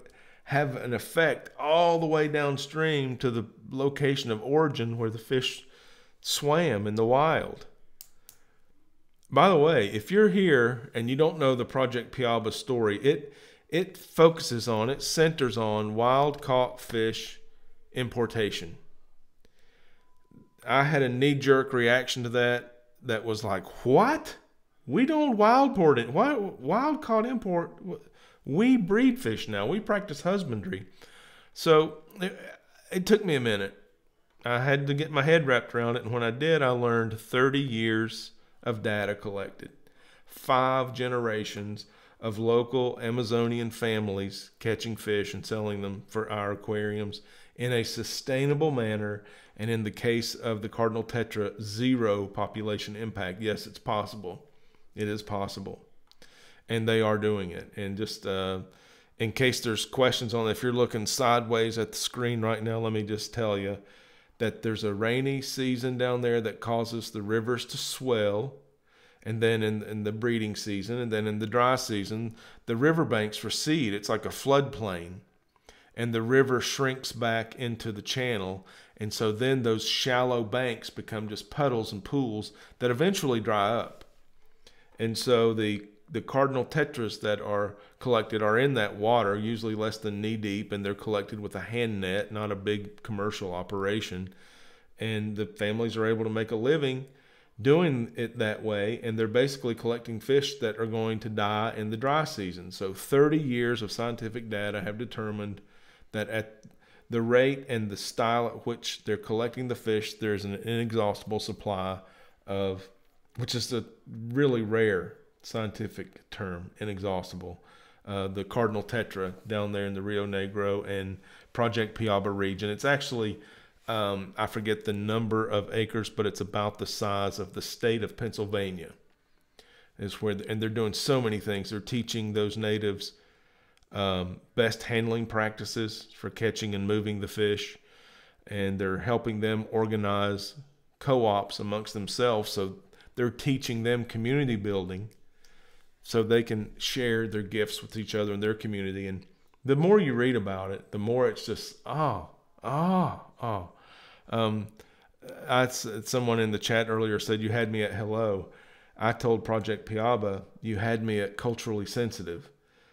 have an effect all the way downstream to the location of origin where the fish swam in the wild. By the way, if you're here and you don't know the Project Piaba story, it focuses on, it centers on wild caught fish importation. I had a knee-jerk reaction to that was like, what? We don't wild port it. Why wild caught import? We breed fish now. We practice husbandry. So it took me a minute. I had to get my head wrapped around it. And when I did, I learned 30 years of data collected. 5 generations of local Amazonian families catching fish and selling them for our aquariums in a sustainable manner. And in the case of the cardinal tetra, 0 population impact. Yes, it's possible. It is possible. And they are doing it. And just in case there's questions on it, if you're looking sideways at the screen right now, let me just tell you that there's a rainy season down there that causes the rivers to swell. And then in the breeding season, and then in the dry season, the riverbanks recede. It's like a floodplain. And the river shrinks back into the channel. And so then those shallow banks become just puddles and pools that eventually dry up. And so the cardinal tetras that are collected are in that water, usually less than knee deep, and they're collected with a hand net, not a big commercial operation. And the families are able to make a living doing it that way. And they're basically collecting fish that are going to die in the dry season. So 30 years of scientific data have determined that at the rate and the style at which they're collecting the fish, there's an inexhaustible supply of, which is a really rare scientific term, inexhaustible, the cardinal tetra down there in the Rio Negro and Project Piaba region. It's actually, I forget the number of acres, but it's about the size of the state of Pennsylvania. It's where, and they're doing so many things. They're teaching those natives best handling practices for catching and moving the fish. And they're helping them organize co-ops amongst themselves. So they're teaching them community building so they can share their gifts with each other in their community. And the more you read about it, the more it's just, oh. Someone in the chat earlier said, you had me at hello. I told Project Piaba, you had me at culturally sensitive.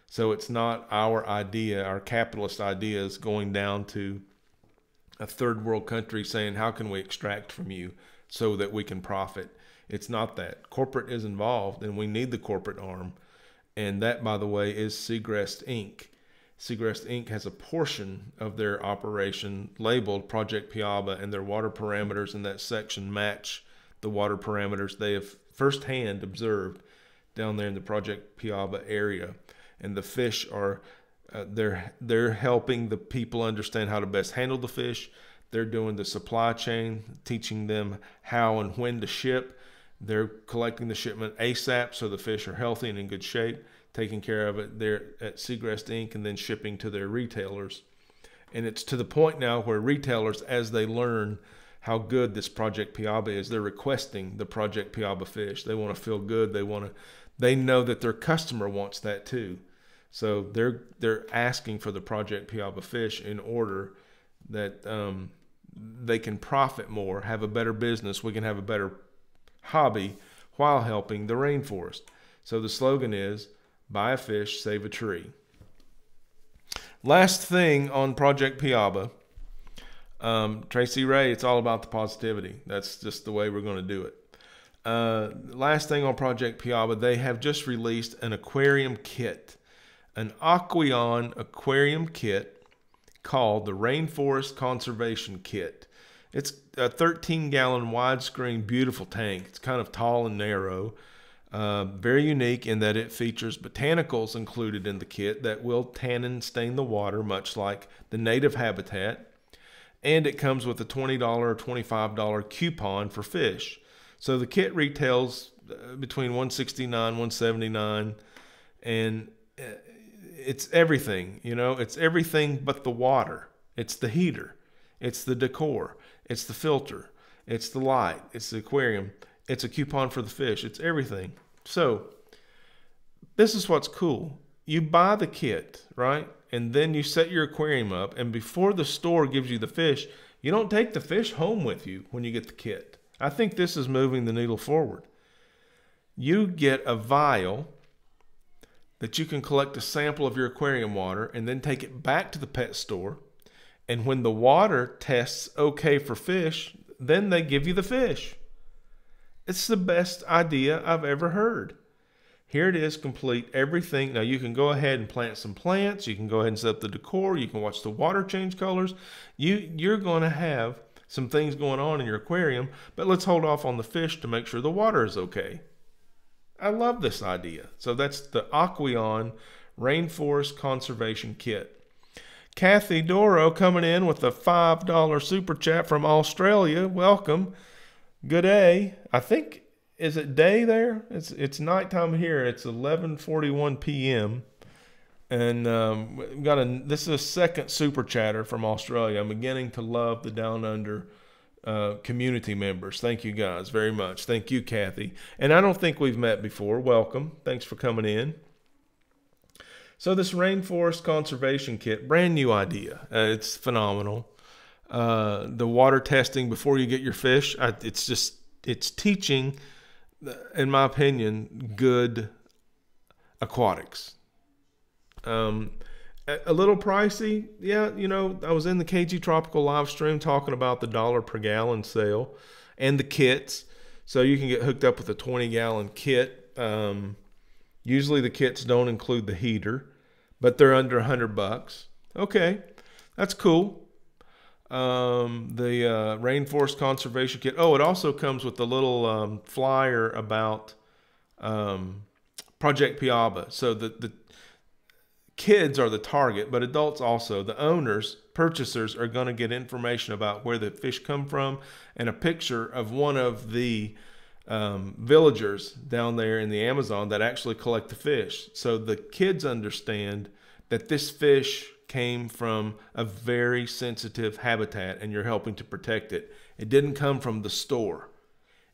So it's not our idea, our capitalist ideas going down to a third world country saying, how can we extract from you so that we can profit? It's not that. Corporate is involved, and we need the corporate arm. And that, by the way, is Seagrass Inc. Seagrass Inc. has a portion of their operation labeled Project Piaba, and their water parameters in that section match the water parameters they have firsthand observed down there in the Project Piaba area. And the fish are, they're helping the people understand how to best handle the fish. They're doing the supply chain, teaching them how and when to ship. They're collecting the shipment ASAP so the fish are healthy and in good shape, taking care of it there at Seagrass Inc. and then shipping to their retailers. And it's to the point now where retailers, as they learn how good this Project Piaba is, they're requesting the Project Piaba fish. They want to feel good. They want to, they know that their customer wants that too. So they're asking for the Project Piaba fish in order that they can profit more, have a better business. We can have a better hobby while helping the rainforest. So the slogan is buy a fish, save a tree. Last thing on Project Piaba, Tracy Ray, it's all about the positivity. That's just the way we're going to do it. Last thing on Project Piaba, they have just released an aquarium kit, an Aquion aquarium kit called the Rainforest Conservation Kit. It's a 13-gallon widescreen, beautiful tank. It's kind of tall and narrow. Very unique in that it features botanicals included in the kit that will tannin stain the water, much like the native habitat. And it comes with a $20 or $25 coupon for fish. So the kit retails between $169, $179, and it's everything, you know. It's everything but the water. It's the heater. It's the decor. It's the filter. It's the light. It's the aquarium. It's a coupon for the fish. It's everything. So this is what's cool. You buy the kit, right? And then you set your aquarium up. And before the store gives you the fish, you don't take the fish home with you when you get the kit. I think this is moving the needle forward. You get a vial that you can collect a sample of your aquarium water and then take it back to the pet store. And when the water tests okay for fish, then they give you the fish. It's the best idea I've ever heard. Here it is, complete everything. Now you can go ahead and plant some plants. You can go ahead and set up the decor. You can watch the water change colors. You're going to have some things going on in your aquarium, but let's hold off on the fish to make sure the water is okay. I love this idea. So that's the Aquion Rainforest Conservation Kit. Kathy Doro coming in with a $5 super chat from Australia. Welcome. Good day. I think, is it day there? It's nighttime here. It's 11:41 p.m. And we've got this is a second super chatter from Australia. I'm beginning to love the Down Under community members. Thank you guys very much. Thank you, Kathy. And I don't think we've met before. Welcome. Thanks for coming in. So this rainforest conservation kit, brand new idea. It's phenomenal. The water testing before you get your fish, it's teaching, in my opinion, good aquatics. A little pricey. Yeah, you know, I was in the KG Tropical live stream talking about the $1 per gallon sale and the kits. So you can get hooked up with a 20-gallon kit. Usually the kits don't include the heater, but they're under $100. Okay, that's cool. The rainforest conservation kit. Oh, it also comes with a little flyer about Project Piaba. So the kids are the target, but adults also. The owners, purchasers, are going to get information about where the fish come from and a picture of one of the villagers down there in the Amazon that actually collect the fish. So the kids understand that this fish came from a very sensitive habitat and you're helping to protect it. It didn't come from the store.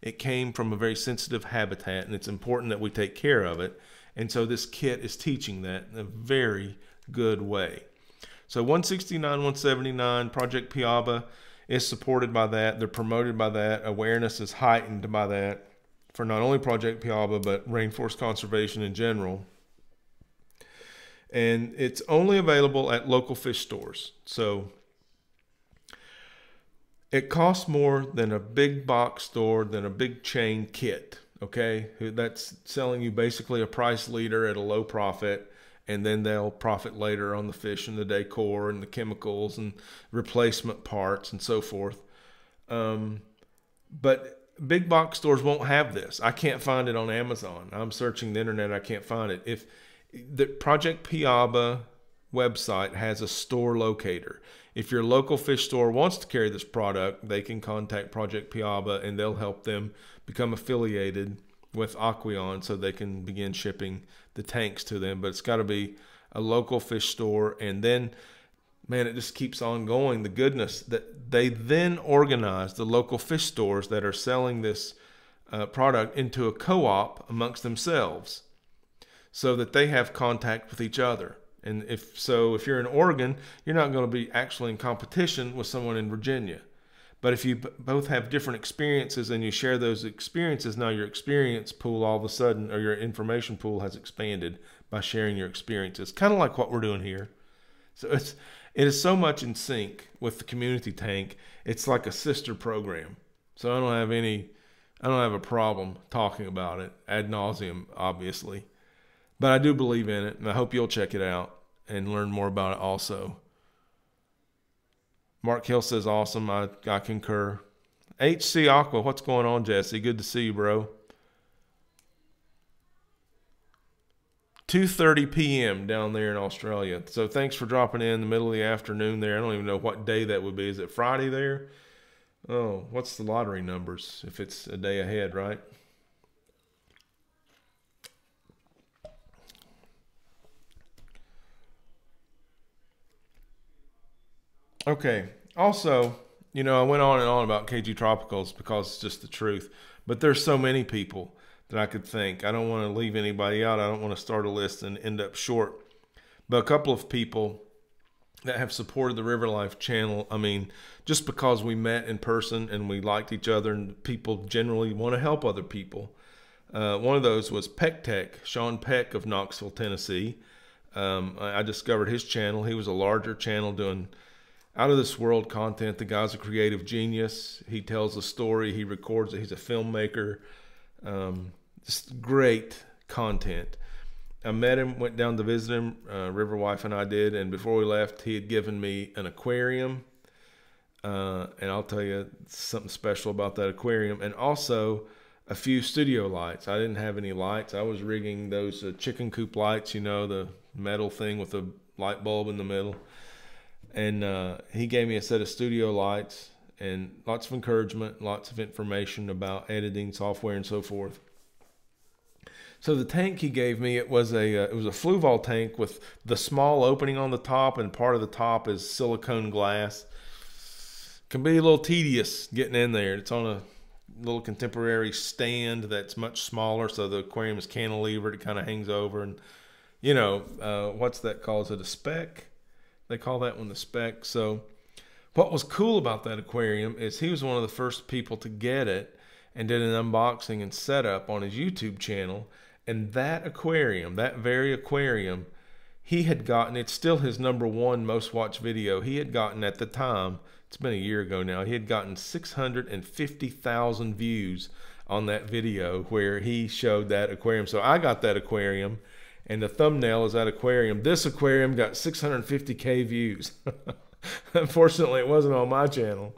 It came from a very sensitive habitat, and it's important that we take care of it. And so this kit is teaching that in a very good way. So $169, $179, Project Piaba is supported by that. They're promoted by that. Awareness is heightened by that for not only Project Piaba, but rainforest conservation in general. And it's only available at local fish stores. So it costs more than a big box store, than a big chain kit. Okay, that's selling you basically a price leader at a low profit, and then they'll profit later on the fish and the decor and the chemicals and replacement parts and so forth. But big box stores won't have this. I can't find it on Amazon. I'm searching the internet. I can't find it. If the Project Piaba website has a store locator. If your local fish store wants to carry this product, they can contact Project Piaba and they'll help them become affiliated with Aquion so they can begin shipping the tanks to them. But it's got to be a local fish store. And then, man, it just keeps on going. The goodness that they then organize the local fish stores that are selling this product into a co-op amongst themselves so that they have contact with each other. And if you're in Oregon, you're not going to be actually in competition with someone in Virginia. But if you both have different experiences and you share those experiences, now your experience pool all of a sudden, or your information pool, has expanded by sharing your experiences. Kind of like what we're doing here. So it is so much in sync with the community tank. It's like a sister program. So I don't have a problem talking about it ad nauseum, obviously. But I do believe in it, and I hope you'll check it out and learn more about it also. Mark Hill says, awesome. I concur. HC Aqua, what's going on, Jesse? Good to see you, bro. 2:30 p.m. down there in Australia. So thanks for dropping in the middle of the afternoon there. I don't even know what day that would be. Is it Friday there? Oh, what's the lottery numbers if it's a day ahead, right? Okay. Also, you know, I went on and on about KG Tropicals because it's just the truth. But there's so many people that I could think. I don't want to leave anybody out. I don't want to start a list and end up short. But a couple of people that have supported the Riverwife channel, I mean, just because we met in person and we liked each other, and people generally want to help other people. One of those was Peck Tech, Sean Peck of Knoxville, Tennessee. I discovered his channel. He was a larger channel doing out of this world content. The guy's a creative genius. He tells a story. He records it. He's a filmmaker. Just great content. I met him, went down to visit him, Riverwife and I did, and before we left, he had given me an aquarium, and I'll tell you something special about that aquarium, and also a few studio lights. I didn't have any lights. I was rigging those chicken coop lights, you know, the metal thing with the light bulb in the middle, and he gave me a set of studio lights and lots of encouragement, lots of information about editing software and so forth. So the tank he gave me, it was a Fluval tank with the small opening on the top, and part of the top is silicone glass. Can be a little tedious getting in there. It's on a little contemporary stand that's much smaller, so the aquarium is cantilevered. It kind of hangs over, and you know, what's that called? Is it a speck? They call that one the speck. So what was cool about that aquarium is he was one of the first people to get it and did an unboxing and setup on his YouTube channel. And that aquarium, that very aquarium, he had gotten, it's still his #1 most watched video. He had gotten at the time, it's been a year ago now, he had gotten 650,000 views on that video where he showed that aquarium. So I got that aquarium, and the thumbnail is that aquarium. This aquarium got 650K views. Unfortunately, it wasn't on my channel.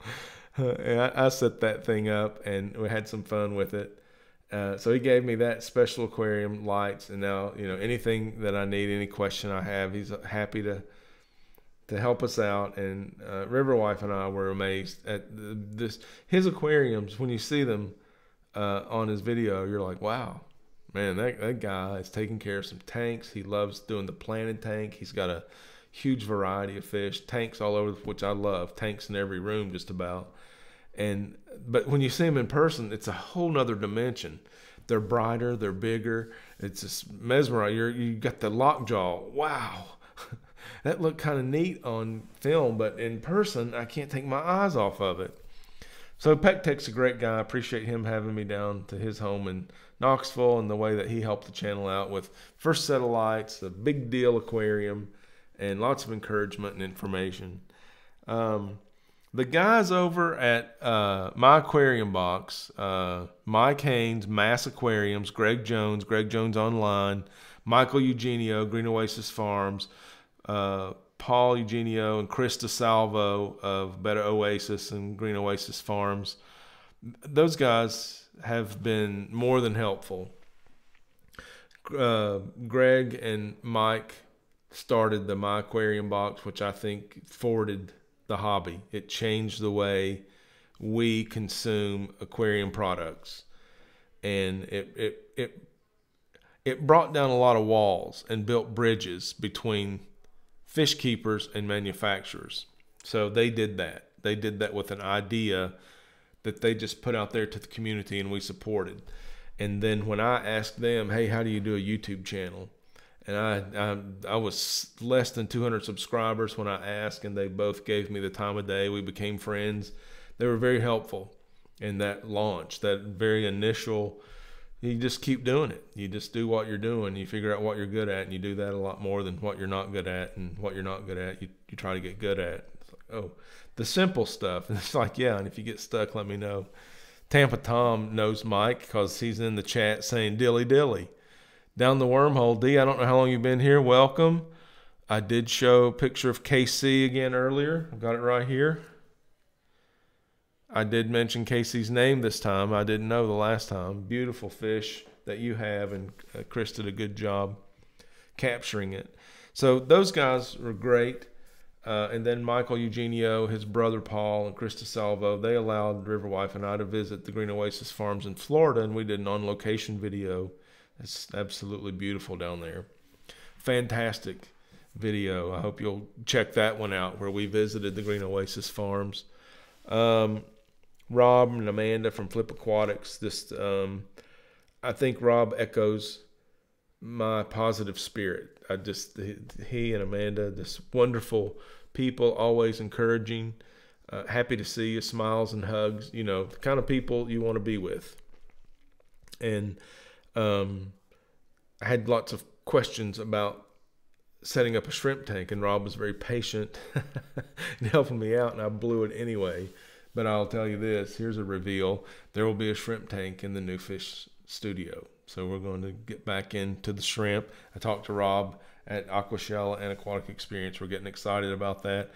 And I set that thing up, and we had some fun with it. So he gave me that special aquarium lights, and now, you know, anything that I need, any question I have, he's happy to help us out. And Riverwife and I were amazed at his aquariums. When you see them on his video, you're like, wow, man, that guy is taking care of some tanks. He loves doing the planted tank. He's got a huge variety of fish, tanks all over, which I love. Tanks in every room, just about. But when you see them in person, it's a whole nother dimension. They're brighter, they're bigger. It's just mesmerizing. You got the lockjaw. Wow, that looked kind of neat on film, but in person, I can't take my eyes off of it. So Peck Tech's a great guy. I appreciate him having me down to his home in Knoxville and the way that he helped the channel out with first set of lights, the big deal aquarium, and lots of encouragement and information. The guys over at My Aquarium Box, Mike Haynes, Mass Aquariums, Greg Jones Online, Michael Eugenio, Green Oasis Farms, Paul Eugenio and Chris DeSalvo of Better Oasis and Green Oasis Farms. Those guys have been more than helpful. Greg and Mike started the My Aquarium Box, which I think forwarded the hobby. It changed the way we consume aquarium products, and it brought down a lot of walls and built bridges between fish keepers and manufacturers. So they did that. They did that with an idea that they just put out there to the community, and we supported. And then when I asked them, hey, how do you do a YouTube channel? And I was less than 200 subscribers when I asked, and they both gave me the time of day. We became friends. They were very helpful in that launch, that very initial, you just keep doing it. You just do what you're doing. You figure out what you're good at, and you do that a lot more than what you're not good at. And what you're not good at, you try to get good at. It's like, oh, the simple stuff. And it's like, yeah, and if you get stuck, let me know. Tampa Tom knows Mike because he's in the chat saying, dilly, dilly. Down the wormhole, D, I don't know how long you've been here. Welcome. I did show a picture of KC again earlier. I've got it right here. I did mention KC's name this time. I didn't know the last time. Beautiful fish that you have, and Chris did a good job capturing it. So those guys were great. And then Michael Eugenio, his brother Paul, and Chris DeSalvo, they allowed Riverwife and I to visit the Green Oasis Farms in Florida, and we did an on-location video. It's absolutely beautiful down there. Fantastic video. I hope you'll check that one out, where we visited the Green Oasis Farms. Rob and Amanda from Flip Aquatics. This, I think Rob echoes my positive spirit. I just, he and Amanda, just wonderful people, always encouraging, happy to see you, smiles and hugs, you know, the kind of people you want to be with. And I had lots of questions about setting up a shrimp tank, and Rob was very patient and helping me out, and I blew it anyway. But I'll tell you this, here's a reveal. There will be a shrimp tank in the new fish studio. So we're going to get back into the shrimp. I talked to Rob at Aquashella and Aquatic Experience. We're getting excited about that.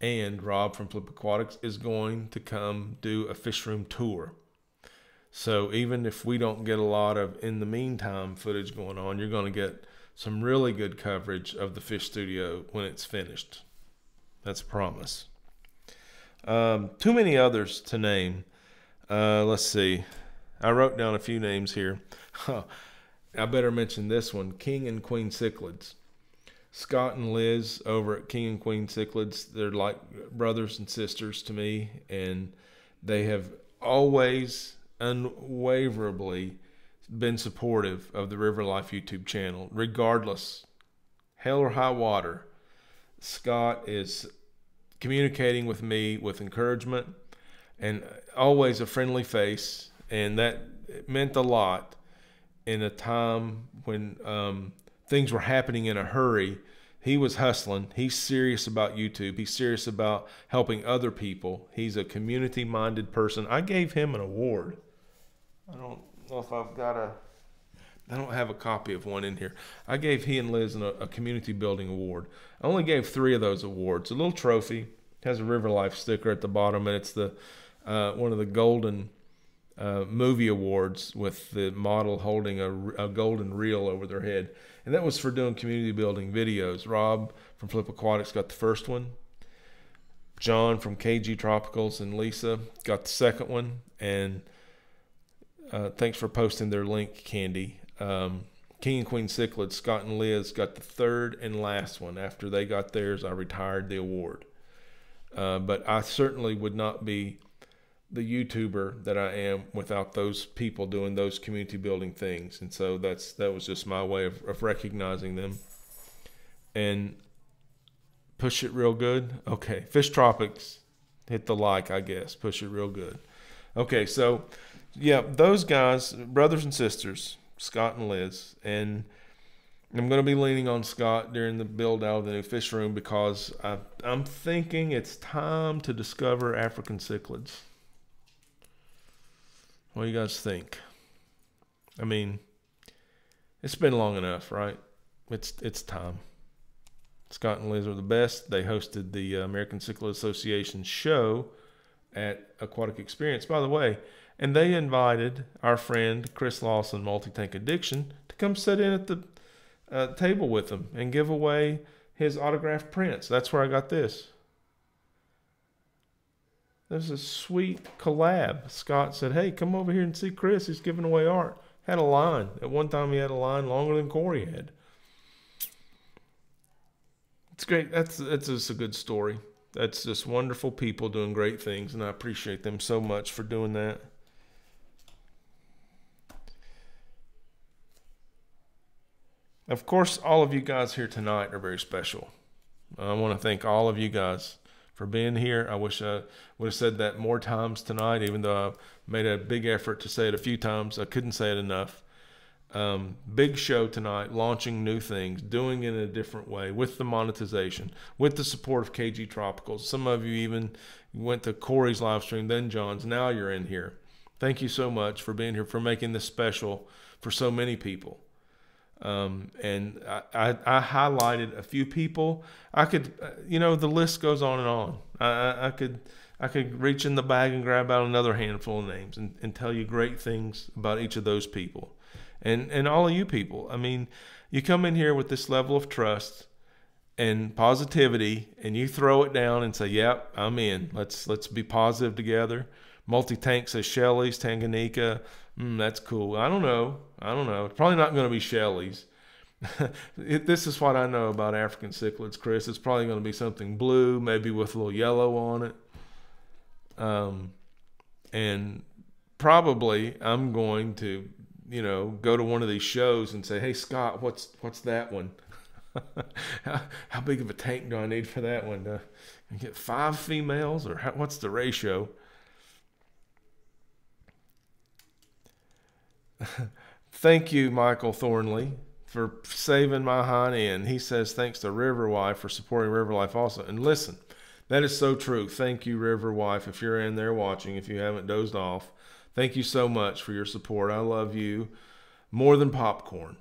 And Rob from Flip Aquatics is going to come do a fish room tour. So even if we don't get a lot of, in the meantime, footage going on, you're going to get some really good coverage of the fish studio when it's finished. That's a promise. Too many others to name. Let's see. I wrote down a few names here. I better mention this one, King and Queen Cichlids. Scott and Liz over at King and Queen Cichlids, they're like brothers and sisters to me, and they have always unwaverably been supportive of the Riverwife YouTube channel, regardless, hell or high water. Scott is communicating with me with encouragement and always a friendly face, and that meant a lot. In a time when things were happening in a hurry, he was hustling. He's serious about YouTube. He's serious about helping other people. He's a community-minded person. I gave him an award. I don't know if I've got a... I don't have a copy of one in here. I gave he and Liz a community building award. I only gave 3 of those awards. A little trophy. It has a Riverwife sticker at the bottom, and it's the one of the golden... movie awards with the model holding a golden reel over their head, and that was for doing community building videos. Rob from Flip Aquatics got the first one. John from KG Tropicals and Lisa got the second one, and thanks for posting their link, Candy. King and Queen Cichlids, Scott and Liz got the 3rd and last one. After they got theirs, I retired the award. But I certainly would not be the YouTuber that I am without those people doing those community building things. And so that was just my way of recognizing them. And push it real good. Okay, Fish Tropics, hit the like, I guess. Push it real good. Okay, so yeah, those guys, brothers and sisters, Scott and Liz. And I'm going to be leaning on Scott during the build out of the new fish room, because I'm thinking it's time to discover African cichlids. What do you guys think? I mean, it's been long enough, right? It's time. Scott and Liz are the best. They hosted the American Cichlid Association show at Aquatic Experience, by the way. And they invited our friend Chris Lawson, Multi-Tank Addiction, to come sit in at the table with them and give away his autographed prints. That's where I got this. There's a sweet collab. Scott said, hey, come over here and see Chris. He's giving away art. Had a line. At one time, he had a line longer than Corey had. It's great. That's just a good story. That's just wonderful people doing great things, and I appreciate them so much for doing that. Of course, all of you guys here tonight are very special. I want to thank all of you guys for being here. I wish I would have said that more times tonight, even though I made a big effort to say it a few times. I couldn't say it enough. Big show tonight, launching new things, doing it in a different way with the monetization, with the support of KG Tropicals. Some of you even went to Corey's live stream, then John's. Now you're in here. Thank you so much for being here, for making this special for so many people. And I highlighted a few people. I could, you know, the list goes on and on. I could reach in the bag and grab out another handful of names and tell you great things about each of those people, and all of you people. I mean, you come in here with this level of trust, and positivity, and you throw it down and say, yep, I'm in. Let's be positive together. Multi-tank says Shelley's, Tanganyika. That's cool. I don't know. It's probably not going to be Shelley's. This is what I know about African cichlids, Chris. It's probably going to be something blue, maybe with a little yellow on it. And probably I'm going to, you know, go to one of these shows and say, hey, Scott, what's that one? How big of a tank do I need for that one? You get 5 females, or what's the ratio? Thank you, Michael Thornley, for saving my hind end. He says, thanks to Riverwife for supporting Riverwife also. And listen, that is so true. Thank you, Riverwife, if you're in there watching, if you haven't dozed off. Thank you so much for your support. I love you more than popcorn.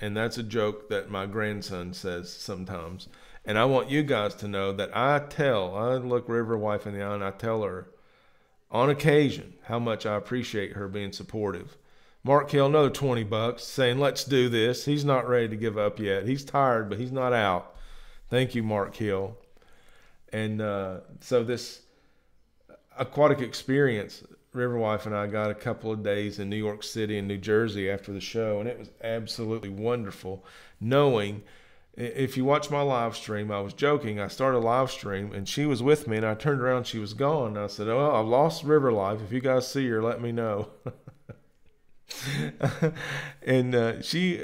And that's a joke that my grandson says sometimes. And I want you guys to know that I look Riverwife in the eye and I tell her on occasion how much I appreciate her being supportive. Mark Hill, another 20 bucks, saying, let's do this. He's not ready to give up yet. He's tired, but he's not out. Thank you, Mark Hill. And so this aquatic experience, Riverwife and I got a couple of days in New York City and New Jersey after the show, and it was absolutely wonderful knowing. If you watch my live stream, I was joking. I started a live stream, and she was with me, and I turned around, she was gone. And I said, oh, I've lost Riverwife. If you guys see her, let me know. And she's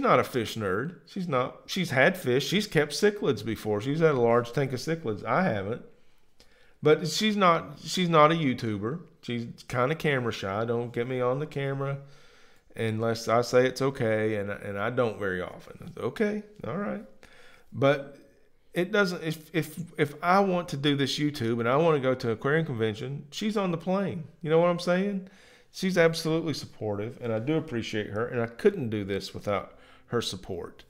not a fish nerd. She's not. She's had fish. She's kept cichlids before. She's had a large tank of cichlids. I haven't. But she's not a YouTuber. She's kind of camera shy. Don't get me on the camera unless I say it's okay, and I don't very often. Okay, all right. But it doesn't. If I want to do this YouTube and I want to go to aquarium convention, she's on the plane. You know what I'm saying? She's absolutely supportive, and I do appreciate her. And I couldn't do this without her support.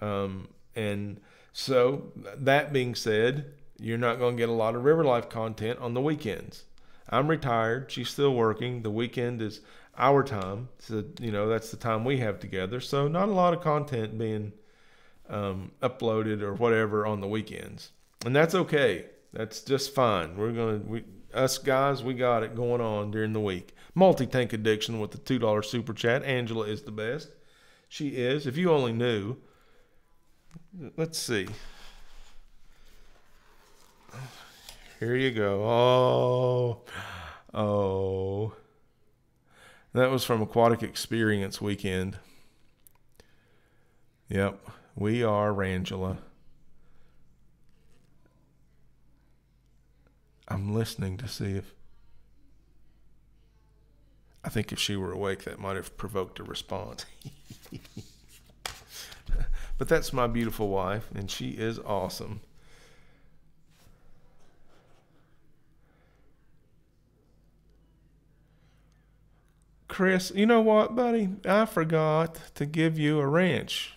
And so that being said, you're not going to get a lot of Riverwife content on the weekends. I'm retired. She's still working. The weekend is our time. So, you know, that's the time we have together. So not a lot of content being uploaded or whatever on the weekends. And that's okay. That's just fine. We're going to, us guys, we got it going on during the week. Multi-tank addiction with the $2 super chat. Angela is the best. She is. If you only knew. Let's see. Here you go. Oh. That was from Aquatic Experience Weekend. Yep. We are Rangela. I'm listening to see if. I think if she were awake, that might have provoked a response. But that's my beautiful wife, and she is awesome. Chris, you know what, buddy? I forgot to give you a wrench.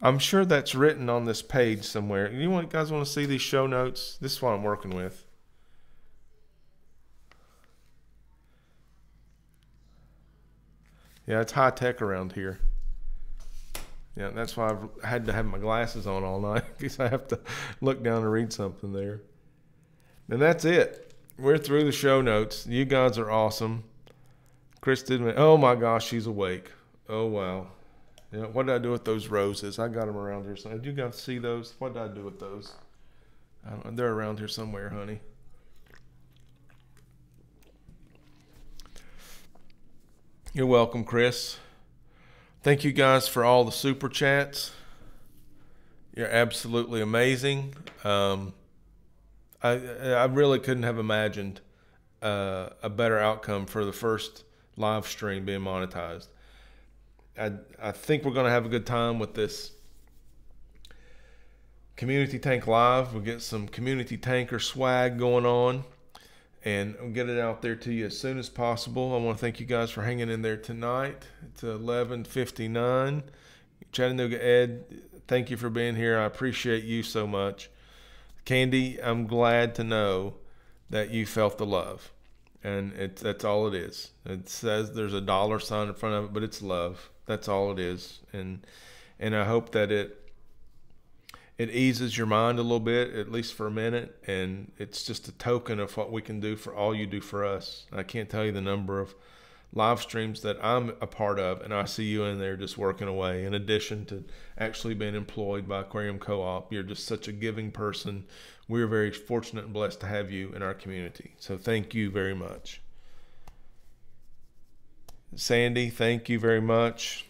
I'm sure that's written on this page somewhere. You guys want to see these show notes? This is what I'm working with. Yeah, it's high tech around here. Yeah, that's why I've had to have my glasses on all night because I have to look down and read something there. And that's it. We're through the show notes. You guys are awesome. Chris didn't. Oh my gosh, she's awake. Oh wow. Yeah, what did I do with those roses? I got them around here. So, did you guys see those? What did I do with those? I don't know. They're around here somewhere, honey. You're welcome, Chris. Thank you guys for all the super chats. You're absolutely amazing. I really couldn't have imagined a better outcome for the first live stream being monetized. I think we're going to have a good time with this community tank live. We'll get some community tanker swag going on, and I'll get it out there to you as soon as possible. I want to thank you guys for hanging in there tonight. It's 11:59. Chattanooga Ed, thank you for being here. I appreciate you so much. Candy, I'm glad to know that you felt the love. And that's all it is. It says there's a dollar sign in front of it, but it's love. That's all it is. And I hope that it eases your mind a little bit, at least for a minute. And it's just a token of what we can do for all you do for us. I can't tell you the number of live streams that I'm a part of, and I see you in there just working away. In addition to actually being employed by Aquarium Co-op, you're just such a giving person. We're very fortunate and blessed to have you in our community. So thank you very much. Sandy, thank you very much.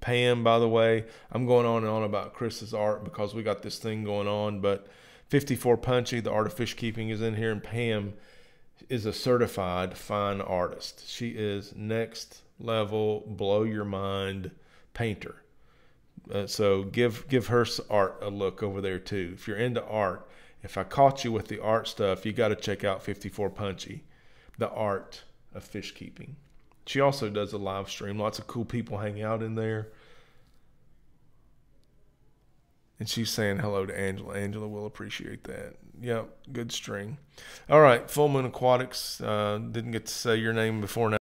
Pam, by the way, I'm going on and on about Chris's art because we got this thing going on, but 54 Punchy, the Art of Fish Keeping, is in here, and Pam is a certified fine artist. She is next level, blow your mind painter. So give her art a look over there too. If you're into art, if I caught you with the art stuff, you got to check out 54 Punchy, the Art of Fish Keeping. She also does a live stream. Lots of cool people hang out in there. And she's saying hello to Angela. Angela will appreciate that. Yep, good string. All right, Full Moon Aquatics. Didn't get to say your name before now.